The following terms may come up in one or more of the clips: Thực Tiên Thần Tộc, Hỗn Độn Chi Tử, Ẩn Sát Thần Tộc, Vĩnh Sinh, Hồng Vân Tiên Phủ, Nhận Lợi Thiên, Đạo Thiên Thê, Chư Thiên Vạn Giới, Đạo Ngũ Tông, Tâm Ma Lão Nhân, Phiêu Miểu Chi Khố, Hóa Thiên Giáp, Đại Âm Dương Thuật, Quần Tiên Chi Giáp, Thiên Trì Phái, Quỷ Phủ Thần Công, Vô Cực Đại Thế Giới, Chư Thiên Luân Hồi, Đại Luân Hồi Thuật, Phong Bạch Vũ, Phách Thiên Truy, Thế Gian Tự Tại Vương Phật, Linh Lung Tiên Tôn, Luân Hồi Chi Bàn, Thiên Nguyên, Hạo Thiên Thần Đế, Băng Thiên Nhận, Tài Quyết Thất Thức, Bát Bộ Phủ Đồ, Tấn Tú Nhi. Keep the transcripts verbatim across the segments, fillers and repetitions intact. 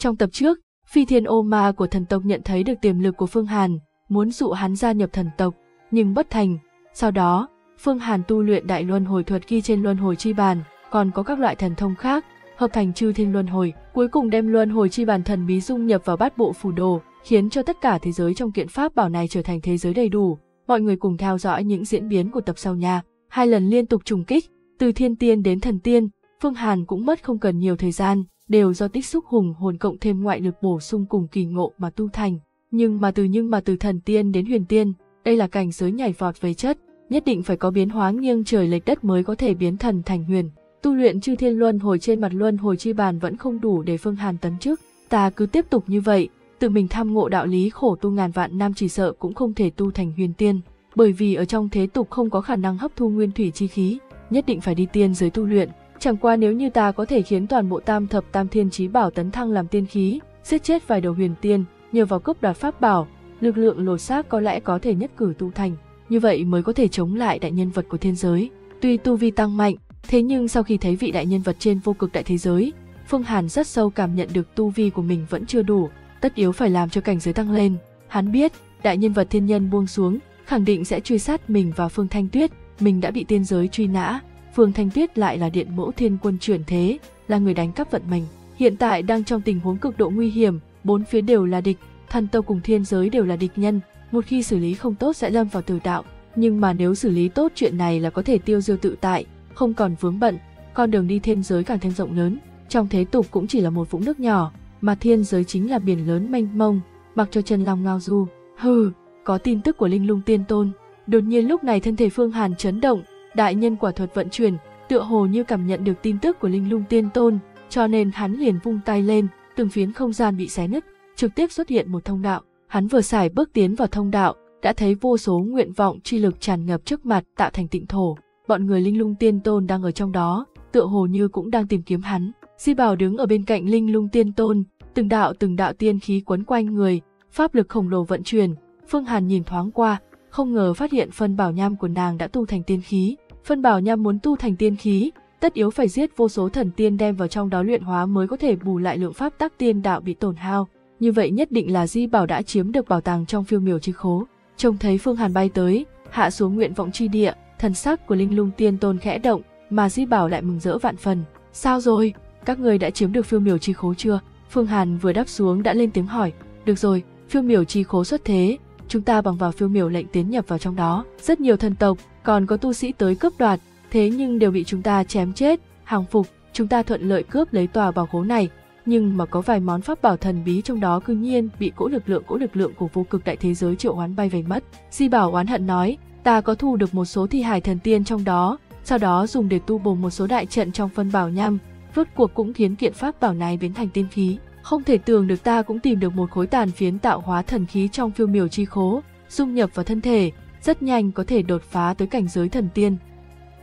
Trong tập trước, Phi Thiên Ô Ma của thần tộc nhận thấy được tiềm lực của Phương Hàn, muốn dụ hắn gia nhập thần tộc, nhưng bất thành. Sau đó, Phương Hàn tu luyện Đại Luân Hồi Thuật ghi trên Luân Hồi Chi Bàn, còn có các loại thần thông khác, hợp thành Chư Thiên Luân Hồi, cuối cùng đem Luân Hồi Chi Bàn thần bí dung nhập vào Bát Bộ Phủ Đồ, khiến cho tất cả thế giới trong kiện pháp bảo này trở thành thế giới đầy đủ. Mọi người cùng theo dõi những diễn biến của tập sau nha. Hai lần liên tục trùng kích, từ thiên tiên đến thần tiên, Phương Hàn cũng mất không cần nhiều thời gian, đều do tích xúc hùng hồn cộng thêm ngoại lực bổ sung cùng kỳ ngộ mà tu thành. Nhưng mà từ nhưng mà từ thần tiên đến huyền tiên, đây là cảnh giới nhảy vọt về chất, nhất định phải có biến hóa nghiêng trời lệch đất mới có thể biến thần thành huyền. Tu luyện Chư Thiên Luân Hồi trên mặt Luân Hồi Chi Bàn vẫn không đủ để Phương Hàn tấn chức. Ta cứ tiếp tục như vậy, tự mình tham ngộ đạo lý khổ tu ngàn vạn năm chỉ sợ cũng không thể tu thành huyền tiên, bởi vì ở trong thế tục không có khả năng hấp thu nguyên thủy chi khí, nhất định phải đi tiên giới tu luyện. Chẳng qua nếu như ta có thể khiến toàn bộ tam thập tam thiên chí bảo tấn thăng làm tiên khí, giết chết vài đầu huyền tiên, nhờ vào cướp đoạt pháp bảo, lực lượng lột xác có lẽ có thể nhất cử tu thành, như vậy mới có thể chống lại đại nhân vật của thiên giới. Tuy tu vi tăng mạnh, thế nhưng sau khi thấy vị đại nhân vật trên vô cực đại thế giới, Phương Hàn rất sâu cảm nhận được tu vi của mình vẫn chưa đủ, tất yếu phải làm cho cảnh giới tăng lên. Hắn biết, đại nhân vật thiên nhân buông xuống, khẳng định sẽ truy sát mình và Phương Thanh Tuyết, mình đã bị tiên giới truy nã. Phương Thanh Tuyết lại là điện mẫu thiên quân chuyển thế, là người đánh cắp vận mệnh, hiện tại đang trong tình huống cực độ nguy hiểm, bốn phía đều là địch, thần tộc cùng thiên giới đều là địch nhân, một khi xử lý không tốt sẽ lâm vào tử đạo, nhưng mà nếu xử lý tốt chuyện này là có thể tiêu diêu tự tại, không còn vướng bận, con đường đi thiên giới càng thêm rộng lớn, trong thế tục cũng chỉ là một vũng nước nhỏ, mà thiên giới chính là biển lớn mênh mông, mặc cho chân long ngao du. Hừ, có tin tức của Linh Lung Tiên Tôn. Đột nhiên lúc này thân thể Phương Hàn chấn động, đại nhân quả thuật vận chuyển, tựa hồ như cảm nhận được tin tức của Linh Lung Tiên Tôn, cho nên hắn liền vung tay lên, từng phiến không gian bị xé nứt, trực tiếp xuất hiện một thông đạo. Hắn vừa sải bước tiến vào thông đạo, đã thấy vô số nguyện vọng chi lực tràn ngập trước mặt tạo thành tịnh thổ. Bọn người Linh Lung Tiên Tôn đang ở trong đó, tựa hồ như cũng đang tìm kiếm hắn. Di Bảo đứng ở bên cạnh Linh Lung Tiên Tôn, từng đạo từng đạo tiên khí quấn quanh người, pháp lực khổng lồ vận chuyển. Phương Hàn nhìn thoáng qua, không ngờ phát hiện phân bảo nham của nàng đã tu thành tiên khí. Phân bảo nham muốn tu thành tiên khí, tất yếu phải giết vô số thần tiên đem vào trong đó luyện hóa mới có thể bù lại lượng pháp tắc tiên đạo bị tổn hao. Như vậy nhất định là Di Bảo đã chiếm được bảo tàng trong phiêu miểu chi khố. Trông thấy Phương Hàn bay tới, hạ xuống nguyện vọng chi địa, thần sắc của Linh Lung Tiên Tôn khẽ động, mà Di Bảo lại mừng rỡ vạn phần. Sao rồi? Các người đã chiếm được phiêu miểu chi khố chưa? Phương Hàn vừa đáp xuống đã lên tiếng hỏi. Được rồi, phiêu miểu chi khố xuất thế, chúng ta bằng vào phiêu miểu lệnh tiến nhập vào trong đó. Rất nhiều thần tộc, còn có tu sĩ tới cướp đoạt, thế nhưng đều bị chúng ta chém chết, hàng phục. Chúng ta thuận lợi cướp lấy tòa bảo khố này, nhưng mà có vài món pháp bảo thần bí trong đó cư nhiên bị cỗ lực lượng cỗ lực lượng của vô cực đại thế giới triệu hoán bay về mất. Di Bảo oán hận nói, ta có thu được một số thi hài thần tiên trong đó, sau đó dùng để tu bổ một số đại trận trong phân bảo nham, rốt cuộc cũng khiến kiện pháp bảo này biến thành tiên khí. Không thể tưởng được ta cũng tìm được một khối tàn phiến tạo hóa thần khí trong phiêu miểu chi khố, dung nhập vào thân thể, rất nhanh có thể đột phá tới cảnh giới thần tiên.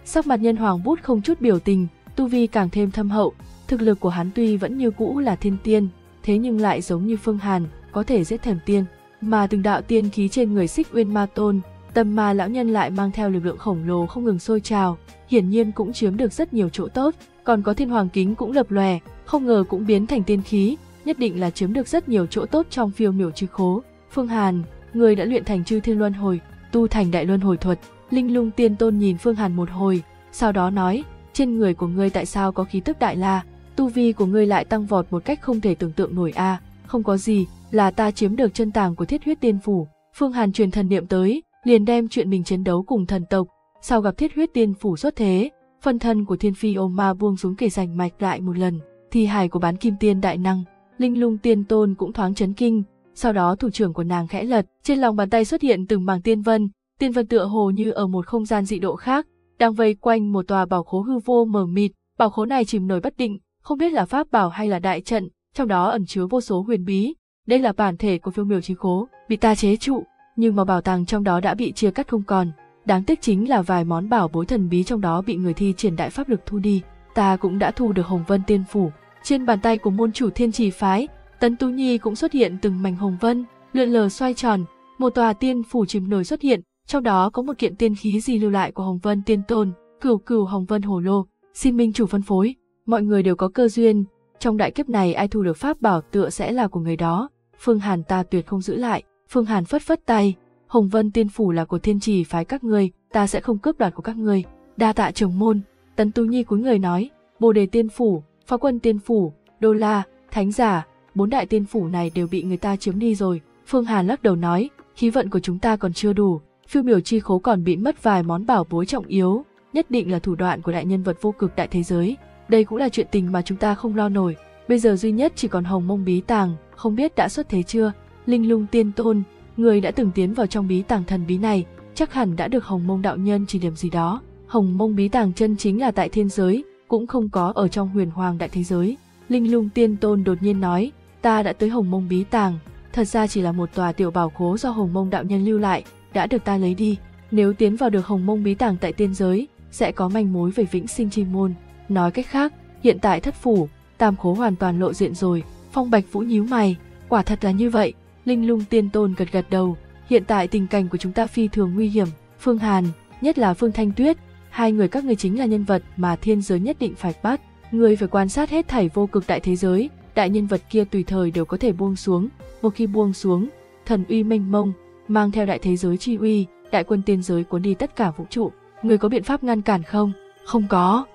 Sắc mặt nhân hoàng bút không chút biểu tình, tu vi càng thêm thâm hậu, thực lực của hắn tuy vẫn như cũ là thiên tiên, thế nhưng lại giống như Phương Hàn, có thể giết thần tiên. Mà từng đạo tiên khí trên người Xích Uyên Ma Tôn, Tâm Ma lão nhân lại mang theo lực lượng khổng lồ không ngừng sôi trào, hiển nhiên cũng chiếm được rất nhiều chỗ tốt, còn có Thiên Hoàng Kính cũng lập lòe, không ngờ cũng biến thành tiên khí, nhất định là chiếm được rất nhiều chỗ tốt trong phiêu miểu chi khố. Phương Hàn, người đã luyện thành Chư Thiên Luân Hồi, tu thành Đại Luân Hồi Thuật. Linh Lung Tiên Tôn nhìn Phương Hàn một hồi, sau đó nói, trên người của ngươi tại sao có khí tức đại la, tu vi của ngươi lại tăng vọt một cách không thể tưởng tượng nổi a. À, không có gì, là ta chiếm được chân tàng của Thiết Huyết Tiên Phủ. Phương Hàn truyền thần niệm tới, liền đem chuyện mình chiến đấu cùng thần tộc, sau gặp Thiết Huyết Tiên Phủ xuất thế, phần thân của Thiên Phi Ô Ma buông xuống kể rành mạch lại một lần, thi hài của Bán Kim Tiên đại năng. Linh Lung Tiên Tôn cũng thoáng chấn kinh, sau đó thủ trưởng của nàng khẽ lật, trên lòng bàn tay xuất hiện từng mảng tiên vân, tiên vân tựa hồ như ở một không gian dị độ khác, đang vây quanh một tòa bảo khố hư vô mờ mịt, bảo khố này chìm nổi bất định, không biết là pháp bảo hay là đại trận, trong đó ẩn chứa vô số huyền bí. Đây là bản thể của phiêu miểu chi khố, bị ta chế trụ, nhưng mà bảo tàng trong đó đã bị chia cắt không còn, đáng tiếc chính là vài món bảo bối thần bí trong đó bị người thi triển đại pháp lực thu đi. Ta cũng đã thu được Hồng Vân Tiên Phủ. Trên bàn tay của môn chủ Thiên Trì Phái, Tấn Tú Nhi cũng xuất hiện từng mảnh hồng vân, lượn lờ xoay tròn, một tòa tiên phủ chìm nổi xuất hiện, trong đó có một kiện tiên khí di lưu lại của Hồng Vân Tiên Tôn, Cửu Cửu Hồng Vân Hồ Lô. Xin minh chủ phân phối, mọi người đều có cơ duyên, Trong đại kiếp này ai thu được pháp bảo tựa sẽ là của người đó, Phương Hàn ta tuyệt không giữ lại. Phương Hàn phất phất tay, Hồng Vân Tiên Phủ là của Thiên Trì Phái các ngươi, ta sẽ không cướp đoạt của các ngươi. Đa tạ trưởng môn, Tấn Tú Nhi cúi người nói, Bồ Đề Tiên Phủ, Phá Quân Tiên Phủ, Đô La, Thánh Giả, bốn đại tiên phủ này đều bị người ta chiếm đi rồi. Phương Hàn lắc đầu nói, khí vận của chúng ta còn chưa đủ, Phiêu Miểu Chi Khố còn bị mất vài món bảo bối trọng yếu, nhất định là thủ đoạn của đại nhân vật Vô Cực Đại Thế Giới. Đây cũng là chuyện tình mà chúng ta không lo nổi, bây giờ duy nhất chỉ còn Hồng Mông Bí Tàng, không biết đã xuất thế chưa. Linh Lung Tiên Tôn, người đã từng tiến vào trong bí tàng thần bí này, chắc hẳn đã được Hồng Mông đạo nhân chỉ điểm gì đó. Hồng Mông Bí Tàng chân chính là tại thiên giới, cũng không có ở trong Huyền Hoàng Đại Thế Giới. Linh Lung Tiên Tôn đột nhiên nói, ta đã tới Hồng Mông Bí Tàng, thật ra chỉ là một tòa tiểu bảo khố do Hồng Mông đạo nhân lưu lại, đã được ta lấy đi. Nếu tiến vào được Hồng Mông Bí Tàng tại tiên giới, sẽ có manh mối về Vĩnh Sinh Chi Môn. Nói cách khác, hiện tại thất phủ, tam khố hoàn toàn lộ diện rồi. Phong Bạch Vũ nhíu mày, quả thật là như vậy. Linh Lung Tiên Tôn gật gật đầu, hiện tại tình cảnh của chúng ta phi thường nguy hiểm. Phương Hàn, nhất là Phương Thanh Tuyết, hai người các ngươi chính là nhân vật mà thiên giới nhất định phải bắt. Ngươi phải quan sát hết thảy Vô Cực Đại Thế Giới, đại nhân vật kia tùy thời đều có thể buông xuống. Một khi buông xuống, thần uy mênh mông, mang theo đại thế giới chi uy, đại quân tiên giới cuốn đi tất cả vũ trụ. Ngươi có biện pháp ngăn cản không? Không có.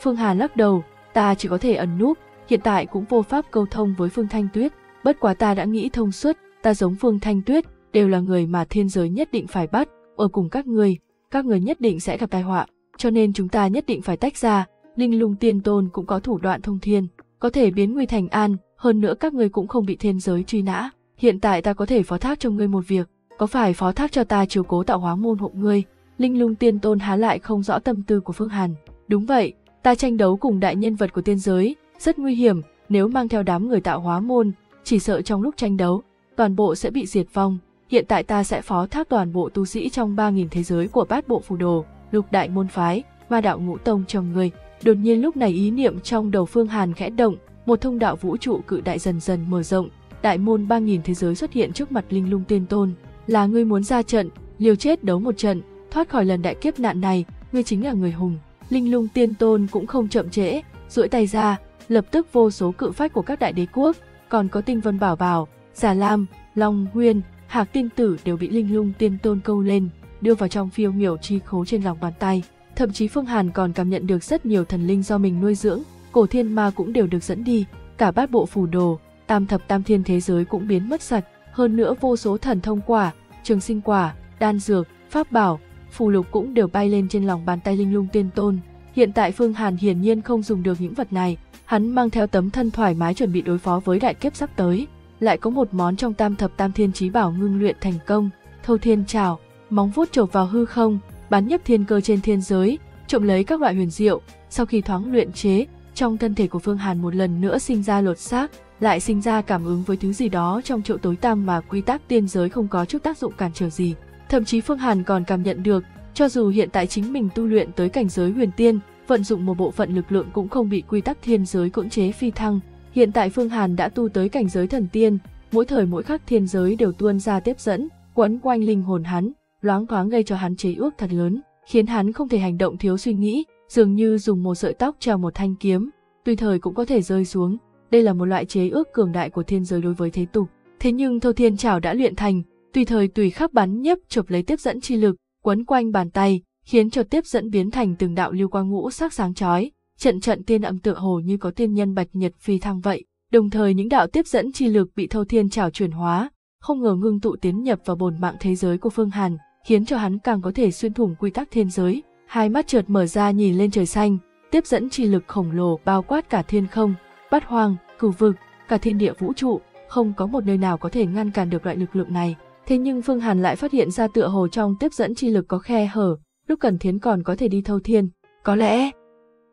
Phương Hàn lắc đầu, ta chỉ có thể ẩn núp, hiện tại cũng vô pháp câu thông với Phương Thanh Tuyết. Bất quá ta đã nghĩ thông suốt, ta giống Phương Thanh Tuyết, đều là người mà thiên giới nhất định phải bắt. Ở cùng các ngươi, các ngươi nhất định sẽ gặp tai họa, cho nên chúng ta nhất định phải tách ra. Linh Lung Tiên Tôn cũng có thủ đoạn thông thiên, có thể biến nguy thành an, hơn nữa các ngươi cũng không bị thiên giới truy nã. Hiện tại ta có thể phó thác cho ngươi một việc, có phải phó thác cho ta chiếu cố Tạo Hóa Môn hộ ngươi? Linh Lung Tiên Tôn há lại không rõ tâm tư của Phương Hàn. Đúng vậy, ta tranh đấu cùng đại nhân vật của tiên giới, rất nguy hiểm, nếu mang theo đám người Tạo Hóa Môn, chỉ sợ trong lúc tranh đấu, toàn bộ sẽ bị diệt vong. Hiện tại ta sẽ phó thác toàn bộ tu sĩ trong ba nghìn thế giới của Bát Bộ Phủ Đồ, Lục Đại Môn Phái, Ma Đạo Ngũ Tông cho ngươi. Đột nhiên lúc này ý niệm trong đầu Phương Hàn khẽ động, một thông đạo vũ trụ cự đại dần dần mở rộng, đại môn ba nghìn thế giới xuất hiện trước mặt Linh Lung Tiên Tôn. Là ngươi muốn ra trận, liều chết đấu một trận, thoát khỏi lần đại kiếp nạn này, ngươi chính là người hùng. Linh Lung Tiên Tôn cũng không chậm trễ, duỗi tay ra, lập tức vô số cự phách của các đại đế quốc, còn có Tinh Vân Bảo Bảo, Già Lam, Long Nguyên, Hạc Tiên Tử đều bị Linh Lung Tiên Tôn câu lên, đưa vào trong Phiêu Miểu Chi Khố trên lòng bàn tay. Thậm chí Phương Hàn còn cảm nhận được rất nhiều thần linh do mình nuôi dưỡng, cổ thiên ma cũng đều được dẫn đi, cả Bát Bộ Phủ Đồ, Tam Thập Tam Thiên thế giới cũng biến mất sạch. Hơn nữa vô số thần thông quả, trường sinh quả, đan dược, pháp bảo, phù lục cũng đều bay lên trên lòng bàn tay Linh Lung Tiên Tôn. Hiện tại Phương Hàn hiển nhiên không dùng được những vật này, hắn mang theo tấm thân thoải mái chuẩn bị đối phó với đại kiếp sắp tới. Lại có một món trong Tam Thập Tam Thiên trí bảo ngưng luyện thành công, Thâu Thiên Trảo, móng vuốt chộp vào hư không, bắn nhấp thiên cơ trên thiên giới, trộm lấy các loại huyền diệu. Sau khi thoáng luyện chế, trong thân thể của Phương Hàn một lần nữa sinh ra lột xác, lại sinh ra cảm ứng với thứ gì đó trong chỗ tối tăm mà quy tắc tiên giới không có chút tác dụng cản trở gì. Thậm chí Phương Hàn còn cảm nhận được, cho dù hiện tại chính mình tu luyện tới cảnh giới huyền tiên, vận dụng một bộ phận lực lượng cũng không bị quy tắc thiên giới cưỡng chế phi thăng. Hiện tại Phương Hàn đã tu tới cảnh giới thần tiên, mỗi thời mỗi khắc thiên giới đều tuôn ra tiếp dẫn, quấn quanh linh hồn hắn, loáng thoáng gây cho hắn chế ước thật lớn, khiến hắn không thể hành động thiếu suy nghĩ, dường như dùng một sợi tóc treo một thanh kiếm, tùy thời cũng có thể rơi xuống. Đây là một loại chế ước cường đại của thiên giới đối với thế tục. Thế nhưng Thâu Thiên Trảo đã luyện thành, tùy thời tùy khắc bắn nhấp chộp lấy tiếp dẫn chi lực, quấn quanh bàn tay, khiến cho tiếp dẫn biến thành từng đạo lưu quang ngũ sắc sáng chói, trận trận tiên âm tựa hồ như có tiên nhân bạch nhật phi thăng vậy. Đồng thời những đạo tiếp dẫn chi lực bị Thâu Thiên Trảo chuyển hóa, không ngờ ngưng tụ tiến nhập vào bổn mạng thế giới của Phương Hàn, khiến cho hắn càng có thể xuyên thủng quy tắc thiên giới. Hai mắt chợt mở ra nhìn lên trời xanh, tiếp dẫn chi lực khổng lồ bao quát cả thiên không, bát hoang, cửu vực, cả thiên địa vũ trụ, không có một nơi nào có thể ngăn cản được loại lực lượng này. Thế nhưng Phương Hàn lại phát hiện ra tựa hồ trong tiếp dẫn chi lực có khe hở, lúc cần thiến còn có thể đi thâu thiên. Có lẽ,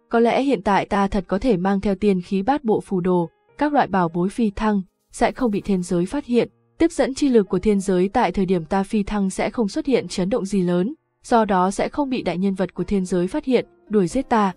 có lẽ hiện tại ta thật có thể mang theo tiên khí Bát Bộ Phù Đồ, các loại bảo bối phi thăng, sẽ không bị thiên giới phát hiện. Tiếp dẫn chi lực của thiên giới tại thời điểm ta phi thăng sẽ không xuất hiện chấn động gì lớn, do đó sẽ không bị đại nhân vật của thiên giới phát hiện, đuổi giết ta.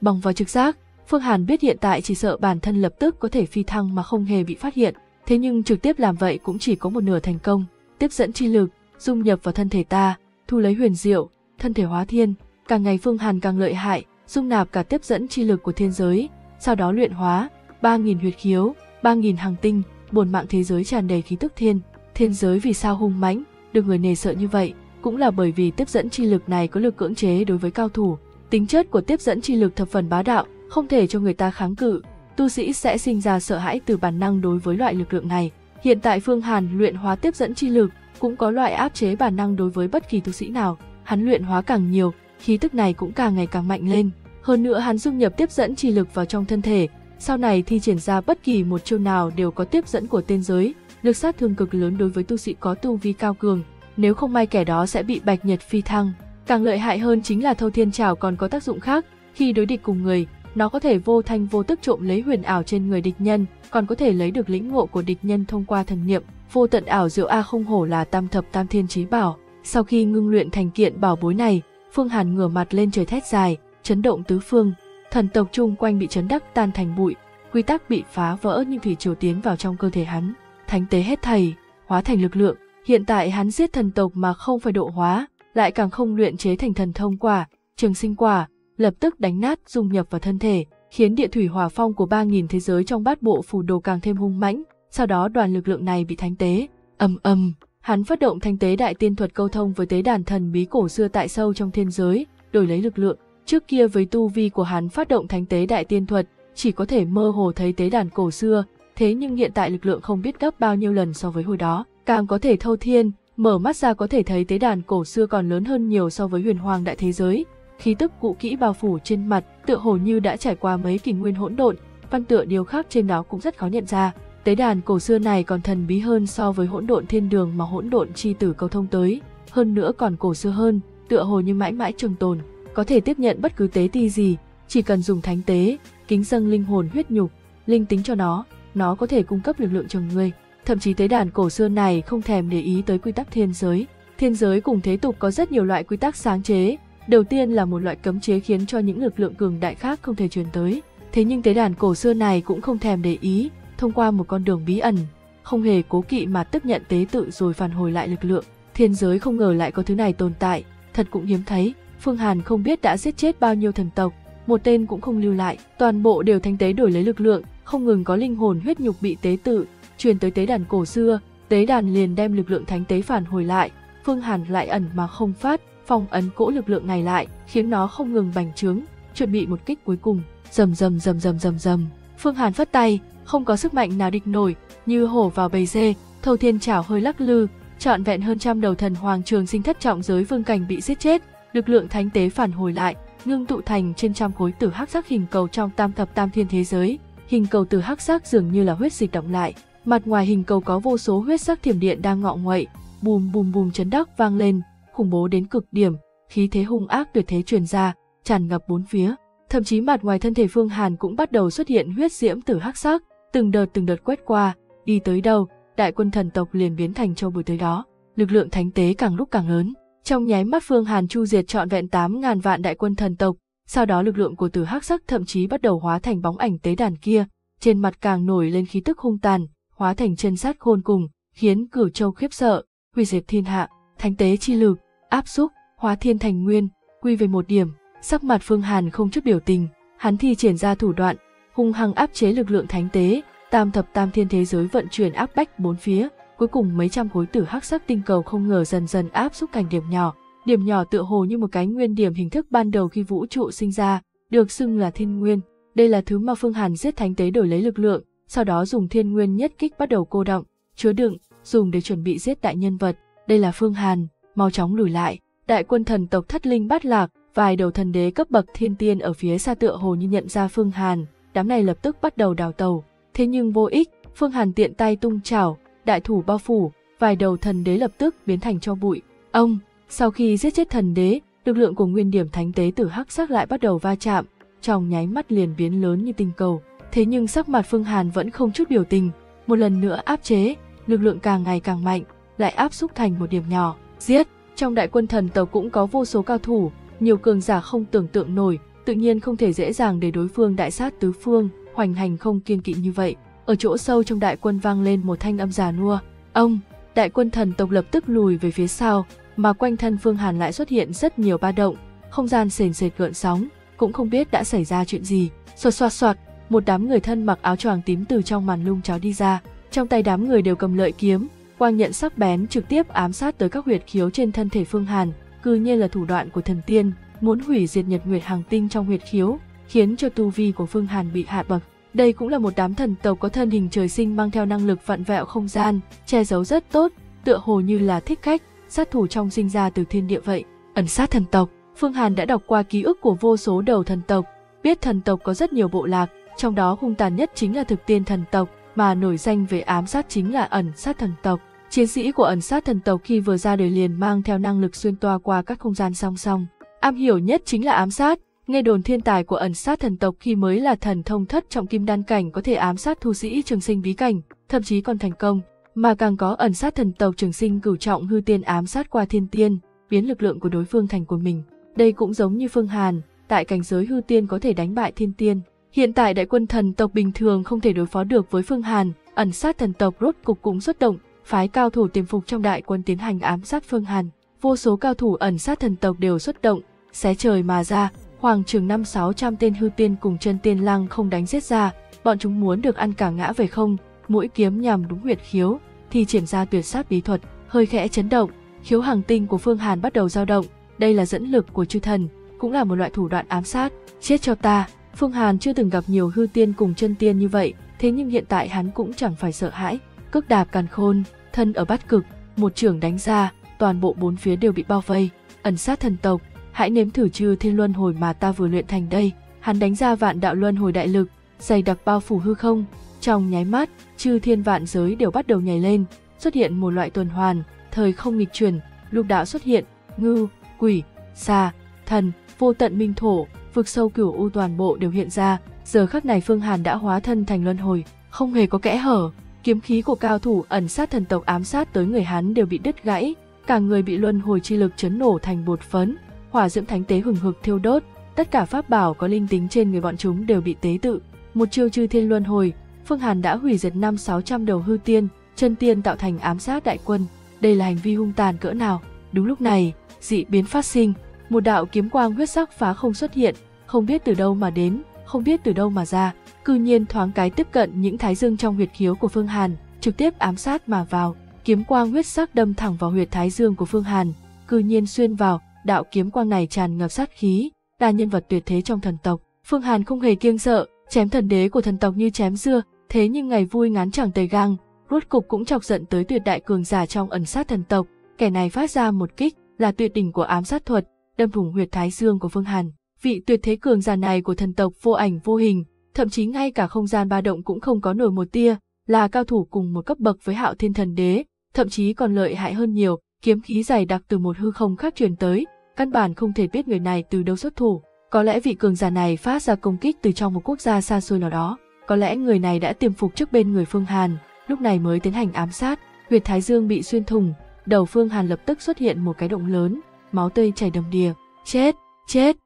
Bằng vào trực giác, Phương Hàn biết hiện tại chỉ sợ bản thân lập tức có thể phi thăng mà không hề bị phát hiện, thế nhưng trực tiếp làm vậy cũng chỉ có một nửa thành công. Tiếp dẫn chi lực dung nhập vào thân thể ta, thu lấy huyền diệu, thân thể hóa thiên. Càng ngày Phương Hàn càng lợi hại, dung nạp cả tiếp dẫn chi lực của thiên giới, sau đó luyện hóa, ba nghìn huyệt khiếu, ba nghìn hàng tinh, bổn mạng thế giới tràn đầy khí tức thiên. Thiên giới vì sao hung mãnh, được người nề sợ như vậy, cũng là bởi vì tiếp dẫn chi lực này có lực cưỡng chế đối với cao thủ. Tính chất của tiếp dẫn chi lực thập phần bá đạo, không thể cho người ta kháng cự, tu sĩ sẽ sinh ra sợ hãi từ bản năng đối với loại lực lượng này. Hiện tại Phương Hàn luyện hóa tiếp dẫn chi lực, cũng có loại áp chế bản năng đối với bất kỳ tu sĩ nào. Hắn luyện hóa càng nhiều, khí tức này cũng càng ngày càng mạnh lên. Hơn nữa hắn dung nhập tiếp dẫn chi lực vào trong thân thể, sau này thi triển ra bất kỳ một chiêu nào đều có tiếp dẫn của tiên giới, lực sát thương cực lớn đối với tu sĩ có tu vi cao cường, nếu không may kẻ đó sẽ bị bạch nhật phi thăng. Càng lợi hại hơn chính là Thâu Thiên Trảo còn có tác dụng khác, khi đối địch cùng người, nó có thể vô thanh vô tức trộm lấy huyền ảo trên người địch nhân, còn có thể lấy được lĩnh ngộ của địch nhân thông qua thần niệm. Vô tận ảo diệu a, không hổ là tam thập tam thiên chí bảo. Sau khi ngưng luyện thành kiện bảo bối này, Phương Hàn ngửa mặt lên trời thét dài, chấn động tứ phương, thần tộc chung quanh bị chấn đắc tan thành bụi, quy tắc bị phá vỡ như thủy triều tiến vào trong cơ thể hắn. Thánh tế hết thầy, hóa thành lực lượng, hiện tại hắn giết thần tộc mà không phải độ hóa, lại càng không luyện chế thành thần thông quả, trường sinh quả, lập tức đánh nát dung nhập vào thân thể, khiến địa thủy hỏa phong của ba nghìn thế giới trong bát bộ phủ đồ càng thêm hung mãnh. Sau đó đoàn lực lượng này bị thánh tế, ầm ầm, hắn phát động thánh tế đại tiên thuật câu thông với tế đàn thần bí cổ xưa tại sâu trong thiên giới, đổi lấy lực lượng. Trước kia với tu vi của hắn phát động thánh tế đại tiên thuật, chỉ có thể mơ hồ thấy tế đàn cổ xưa, thế nhưng hiện tại lực lượng không biết gấp bao nhiêu lần so với hồi đó, càng có thể thâu thiên, mở mắt ra có thể thấy tế đàn cổ xưa còn lớn hơn nhiều so với huyền hoàng đại thế giới. Khí tức cũ kỹ bao phủ trên mặt, tựa hồ như đã trải qua mấy kỷ nguyên hỗn độn, văn tựa điều khác trên đó cũng rất khó nhận ra. Tế đàn cổ xưa này còn thần bí hơn so với hỗn độn thiên đường mà hỗn độn chi tử cầu thông tới, hơn nữa còn cổ xưa hơn, tựa hồ như mãi mãi trường tồn, có thể tiếp nhận bất cứ tế ti gì, chỉ cần dùng thánh tế, kính dâng linh hồn huyết nhục, linh tính cho nó, nó có thể cung cấp lực lượng cho người. Thậm chí tế đàn cổ xưa này không thèm để ý tới quy tắc thiên giới. Thiên giới cùng thế tục có rất nhiều loại quy tắc sáng chế, đầu tiên là một loại cấm chế khiến cho những lực lượng cường đại khác không thể truyền tới. Thế nhưng tế đàn cổ xưa này cũng không thèm để ý, thông qua một con đường bí ẩn, không hề cố kỵ mà tiếp nhận tế tự rồi phản hồi lại lực lượng. Thiên giới không ngờ lại có thứ này tồn tại, thật cũng hiếm thấy. Phương Hàn không biết đã giết chết bao nhiêu thần tộc, một tên cũng không lưu lại, toàn bộ đều thánh tế đổi lấy lực lượng, không ngừng có linh hồn huyết nhục bị tế tự truyền tới tế đàn cổ xưa, tế đàn liền đem lực lượng thánh tế phản hồi lại. Phương Hàn lại ẩn mà không phát, phong ấn cỗ lực lượng này lại, khiến nó không ngừng bành trướng, chuẩn bị một kích cuối cùng. Rầm rầm rầm rầm rầm rầm, Phương Hàn phất tay, không có sức mạnh nào địch nổi, như hổ vào bầy dê, Thâu Thiên Trảo hơi lắc lư, trọn vẹn hơn trăm đầu thần hoàng trường sinh thất trọng giới vương cảnh bị giết chết. Lực lượng thánh tế phản hồi lại, ngưng tụ thành trên trăm khối tử hắc sắc hình cầu trong tam thập tam thiên thế giới. Hình cầu tử hắc sắc dường như là huyết dịch đọng lại, mặt ngoài hình cầu có vô số huyết sắc thiểm điện đang ngọ nguậy, bùm bùm bùm chấn đắc vang lên, khủng bố đến cực điểm, khí thế hung ác tuyệt thế truyền ra, tràn ngập bốn phía. Thậm chí mặt ngoài thân thể Phương Hàn cũng bắt đầu xuất hiện huyết diễm tử hắc sắc, từng đợt từng đợt quét qua, đi tới đâu, đại quân thần tộc liền biến thành châu bụi tới đó. Lực lượng thánh tế càng lúc càng lớn. Trong nháy mắt Phương Hàn chu diệt trọn vẹn tám ngàn vạn đại quân thần tộc, sau đó lực lượng của tử hắc sắc thậm chí bắt đầu hóa thành bóng ảnh tế đàn kia, trên mặt càng nổi lên khí tức hung tàn, hóa thành chân sát khôn cùng, khiến cửu châu khiếp sợ, hủy diệt thiên hạ. Thánh tế chi lực, áp xúc, hóa thiên thành nguyên, quy về một điểm. Sắc mặt Phương Hàn không chút biểu tình, hắn thi triển ra thủ đoạn, hung hăng áp chế lực lượng thánh tế, tam thập tam thiên thế giới vận chuyển áp bách bốn phía. Cuối cùng mấy trăm khối tử hắc sắc tinh cầu không ngờ dần dần áp xúc thành điểm nhỏ, điểm nhỏ tựa hồ như một cái nguyên điểm hình thức ban đầu khi vũ trụ sinh ra, được xưng là thiên nguyên. Đây là thứ mà Phương Hàn giết thánh tế đổi lấy lực lượng, sau đó dùng thiên nguyên nhất kích bắt đầu cô đọng, chứa đựng, dùng để chuẩn bị giết đại nhân vật. Đây là Phương Hàn, mau chóng lùi lại. Đại quân thần tộc thất linh bát lạc, vài đầu thần đế cấp bậc thiên tiên ở phía xa tựa hồ như nhận ra Phương Hàn, đám này lập tức bắt đầu đào tàu. Thế nhưng vô ích, Phương Hàn tiện tay tung chảo, đại thủ bao phủ, vài đầu thần đế lập tức biến thành tro bụi. Ông, sau khi giết chết thần đế, lực lượng của nguyên điểm thánh tế tử hắc sắc lại bắt đầu va chạm, trong nháy mắt liền biến lớn như tinh cầu. Thế nhưng sắc mặt Phương Hàn vẫn không chút biểu tình, một lần nữa áp chế, lực lượng càng ngày càng mạnh, lại áp xúc thành một điểm nhỏ. Giết, trong đại quân thần tộc cũng có vô số cao thủ, nhiều cường giả không tưởng tượng nổi, tự nhiên không thể dễ dàng để đối phương đại sát tứ phương, hoành hành không kiên kỵ như vậy. Ở chỗ sâu trong đại quân vang lên một thanh âm già nua. Ông, đại quân thần tộc lập tức lùi về phía sau, mà quanh thân Phương Hàn lại xuất hiện rất nhiều ba động, không gian sền sệt gợn sóng, cũng không biết đã xảy ra chuyện gì. Xoạt xoạt xoạt, một đám người thân mặc áo choàng tím từ trong màn lung cháo đi ra, trong tay đám người đều cầm lợi kiếm, quang nhận sắc bén trực tiếp ám sát tới các huyệt khiếu trên thân thể Phương Hàn, cư nhiên là thủ đoạn của thần tiên, muốn hủy diệt nhật nguyệt hàng tinh trong huyệt khiếu, khiến cho tu vi của Phương Hàn bị hạ bậc. Đây cũng là một đám thần tộc có thân hình trời sinh mang theo năng lực vặn vẹo không gian, che giấu rất tốt, tựa hồ như là thích khách, sát thủ trong sinh ra từ thiên địa vậy. Ẩn sát thần tộc, Phương Hàn đã đọc qua ký ức của vô số đầu thần tộc, biết thần tộc có rất nhiều bộ lạc, trong đó hung tàn nhất chính là thực tiên thần tộc, mà nổi danh về ám sát chính là ẩn sát thần tộc. Chiến sĩ của ẩn sát thần tộc khi vừa ra đời liền mang theo năng lực xuyên toa qua các không gian song song, am hiểu nhất chính là ám sát. Nghe đồn thiên tài của ẩn sát thần tộc khi mới là thần thông thất trọng kim đan cảnh có thể ám sát tu sĩ trường sinh bí cảnh, thậm chí còn thành công, mà càng có ẩn sát thần tộc trường sinh cửu trọng hư tiên ám sát qua thiên tiên, biến lực lượng của đối phương thành của mình. Đây cũng giống như Phương Hàn, tại cảnh giới hư tiên có thể đánh bại thiên tiên. Hiện tại đại quân thần tộc bình thường không thể đối phó được với Phương Hàn, ẩn sát thần tộc rốt cục cũng xuất động, phái cao thủ tiềm phục trong đại quân tiến hành ám sát Phương Hàn. Vô số cao thủ ẩn sát thần tộc đều xuất động, xé trời mà ra, khoảng chừng năm sáu trăm tên hư tiên cùng chân tiên lang không đánh giết ra, bọn chúng muốn được ăn cả ngã về không. Mũi kiếm nhằm đúng huyệt khiếu, thì triển ra tuyệt sát bí thuật, hơi khẽ chấn động, khiếu hàng tinh của Phương Hàn bắt đầu dao động. Đây là dẫn lực của chư thần, cũng là một loại thủ đoạn ám sát. Chết cho ta! Phương Hàn chưa từng gặp nhiều hư tiên cùng chân tiên như vậy, thế nhưng hiện tại hắn cũng chẳng phải sợ hãi, cước đạp càn khôn, thân ở bát cực, một chưởng đánh ra, toàn bộ bốn phía đều bị bao vây. Ẩn sát thần tộc, hãy nếm thử chư thiên luân hồi mà ta vừa luyện thành đây. Hắn đánh ra vạn đạo luân hồi đại lực, dày đặc bao phủ hư không, trong nháy mắt, chư thiên vạn giới đều bắt đầu nhảy lên, xuất hiện một loại tuần hoàn, thời không nghịch chuyển, lục đạo xuất hiện, ngư, quỷ, xà, thần, vô tận minh thổ, vực sâu cửu u toàn bộ đều hiện ra. Giờ khắc này Phương Hàn đã hóa thân thành luân hồi, không hề có kẽ hở, kiếm khí của cao thủ ẩn sát thần tộc ám sát tới người hắn đều bị đứt gãy, cả người bị luân hồi chi lực chấn nổ thành bột phấn, hỏa diễm thánh tế hừng hực thiêu đốt, tất cả pháp bảo có linh tính trên người bọn chúng đều bị tế tự. Một chiêu chư thiên luân hồi, Phương Hàn đã hủy diệt năm sáu trăm đầu hư tiên, chân tiên tạo thành ám sát đại quân. Đây là hành vi hung tàn cỡ nào? Đúng lúc này, dị biến phát sinh, một đạo kiếm quang huyết sắc phá không xuất hiện, không biết từ đâu mà đến, không biết từ đâu mà ra, cư nhiên thoáng cái tiếp cận những thái dương trong huyệt khiếu của Phương Hàn, trực tiếp ám sát mà vào. Kiếm quang huyết sắc đâm thẳng vào huyệt thái dương của Phương Hàn, cư nhiên xuyên vào. Đạo kiếm quang này tràn ngập sát khí, là nhân vật tuyệt thế trong thần tộc. Phương Hàn không hề kiêng sợ, chém thần đế của thần tộc như chém dưa, thế nhưng ngày vui ngán chẳng tề gang, rốt cục cũng chọc giận tới tuyệt đại cường giả trong ẩn sát thần tộc. Kẻ này phát ra một kích là tuyệt đỉnh của ám sát thuật, đâm thủng huyệt thái dương của Phương Hàn. Vị tuyệt thế cường giả này của thần tộc vô ảnh vô hình, thậm chí ngay cả không gian ba động cũng không có nổi một tia, là cao thủ cùng một cấp bậc với Hạo Thiên Thần Đế, thậm chí còn lợi hại hơn nhiều. Kiếm khí dày đặc từ một hư không khác truyền tới, căn bản không thể biết người này từ đâu xuất thủ. Có lẽ vị cường giả này phát ra công kích từ trong một quốc gia xa xôi nào đó, có lẽ người này đã tiềm phục trước bên người Phương Hàn, lúc này mới tiến hành ám sát. Huyệt thái dương bị xuyên thủng, đầu Phương Hàn lập tức xuất hiện một cái động lớn, máu tươi chảy đầm đìa. Chết, chết!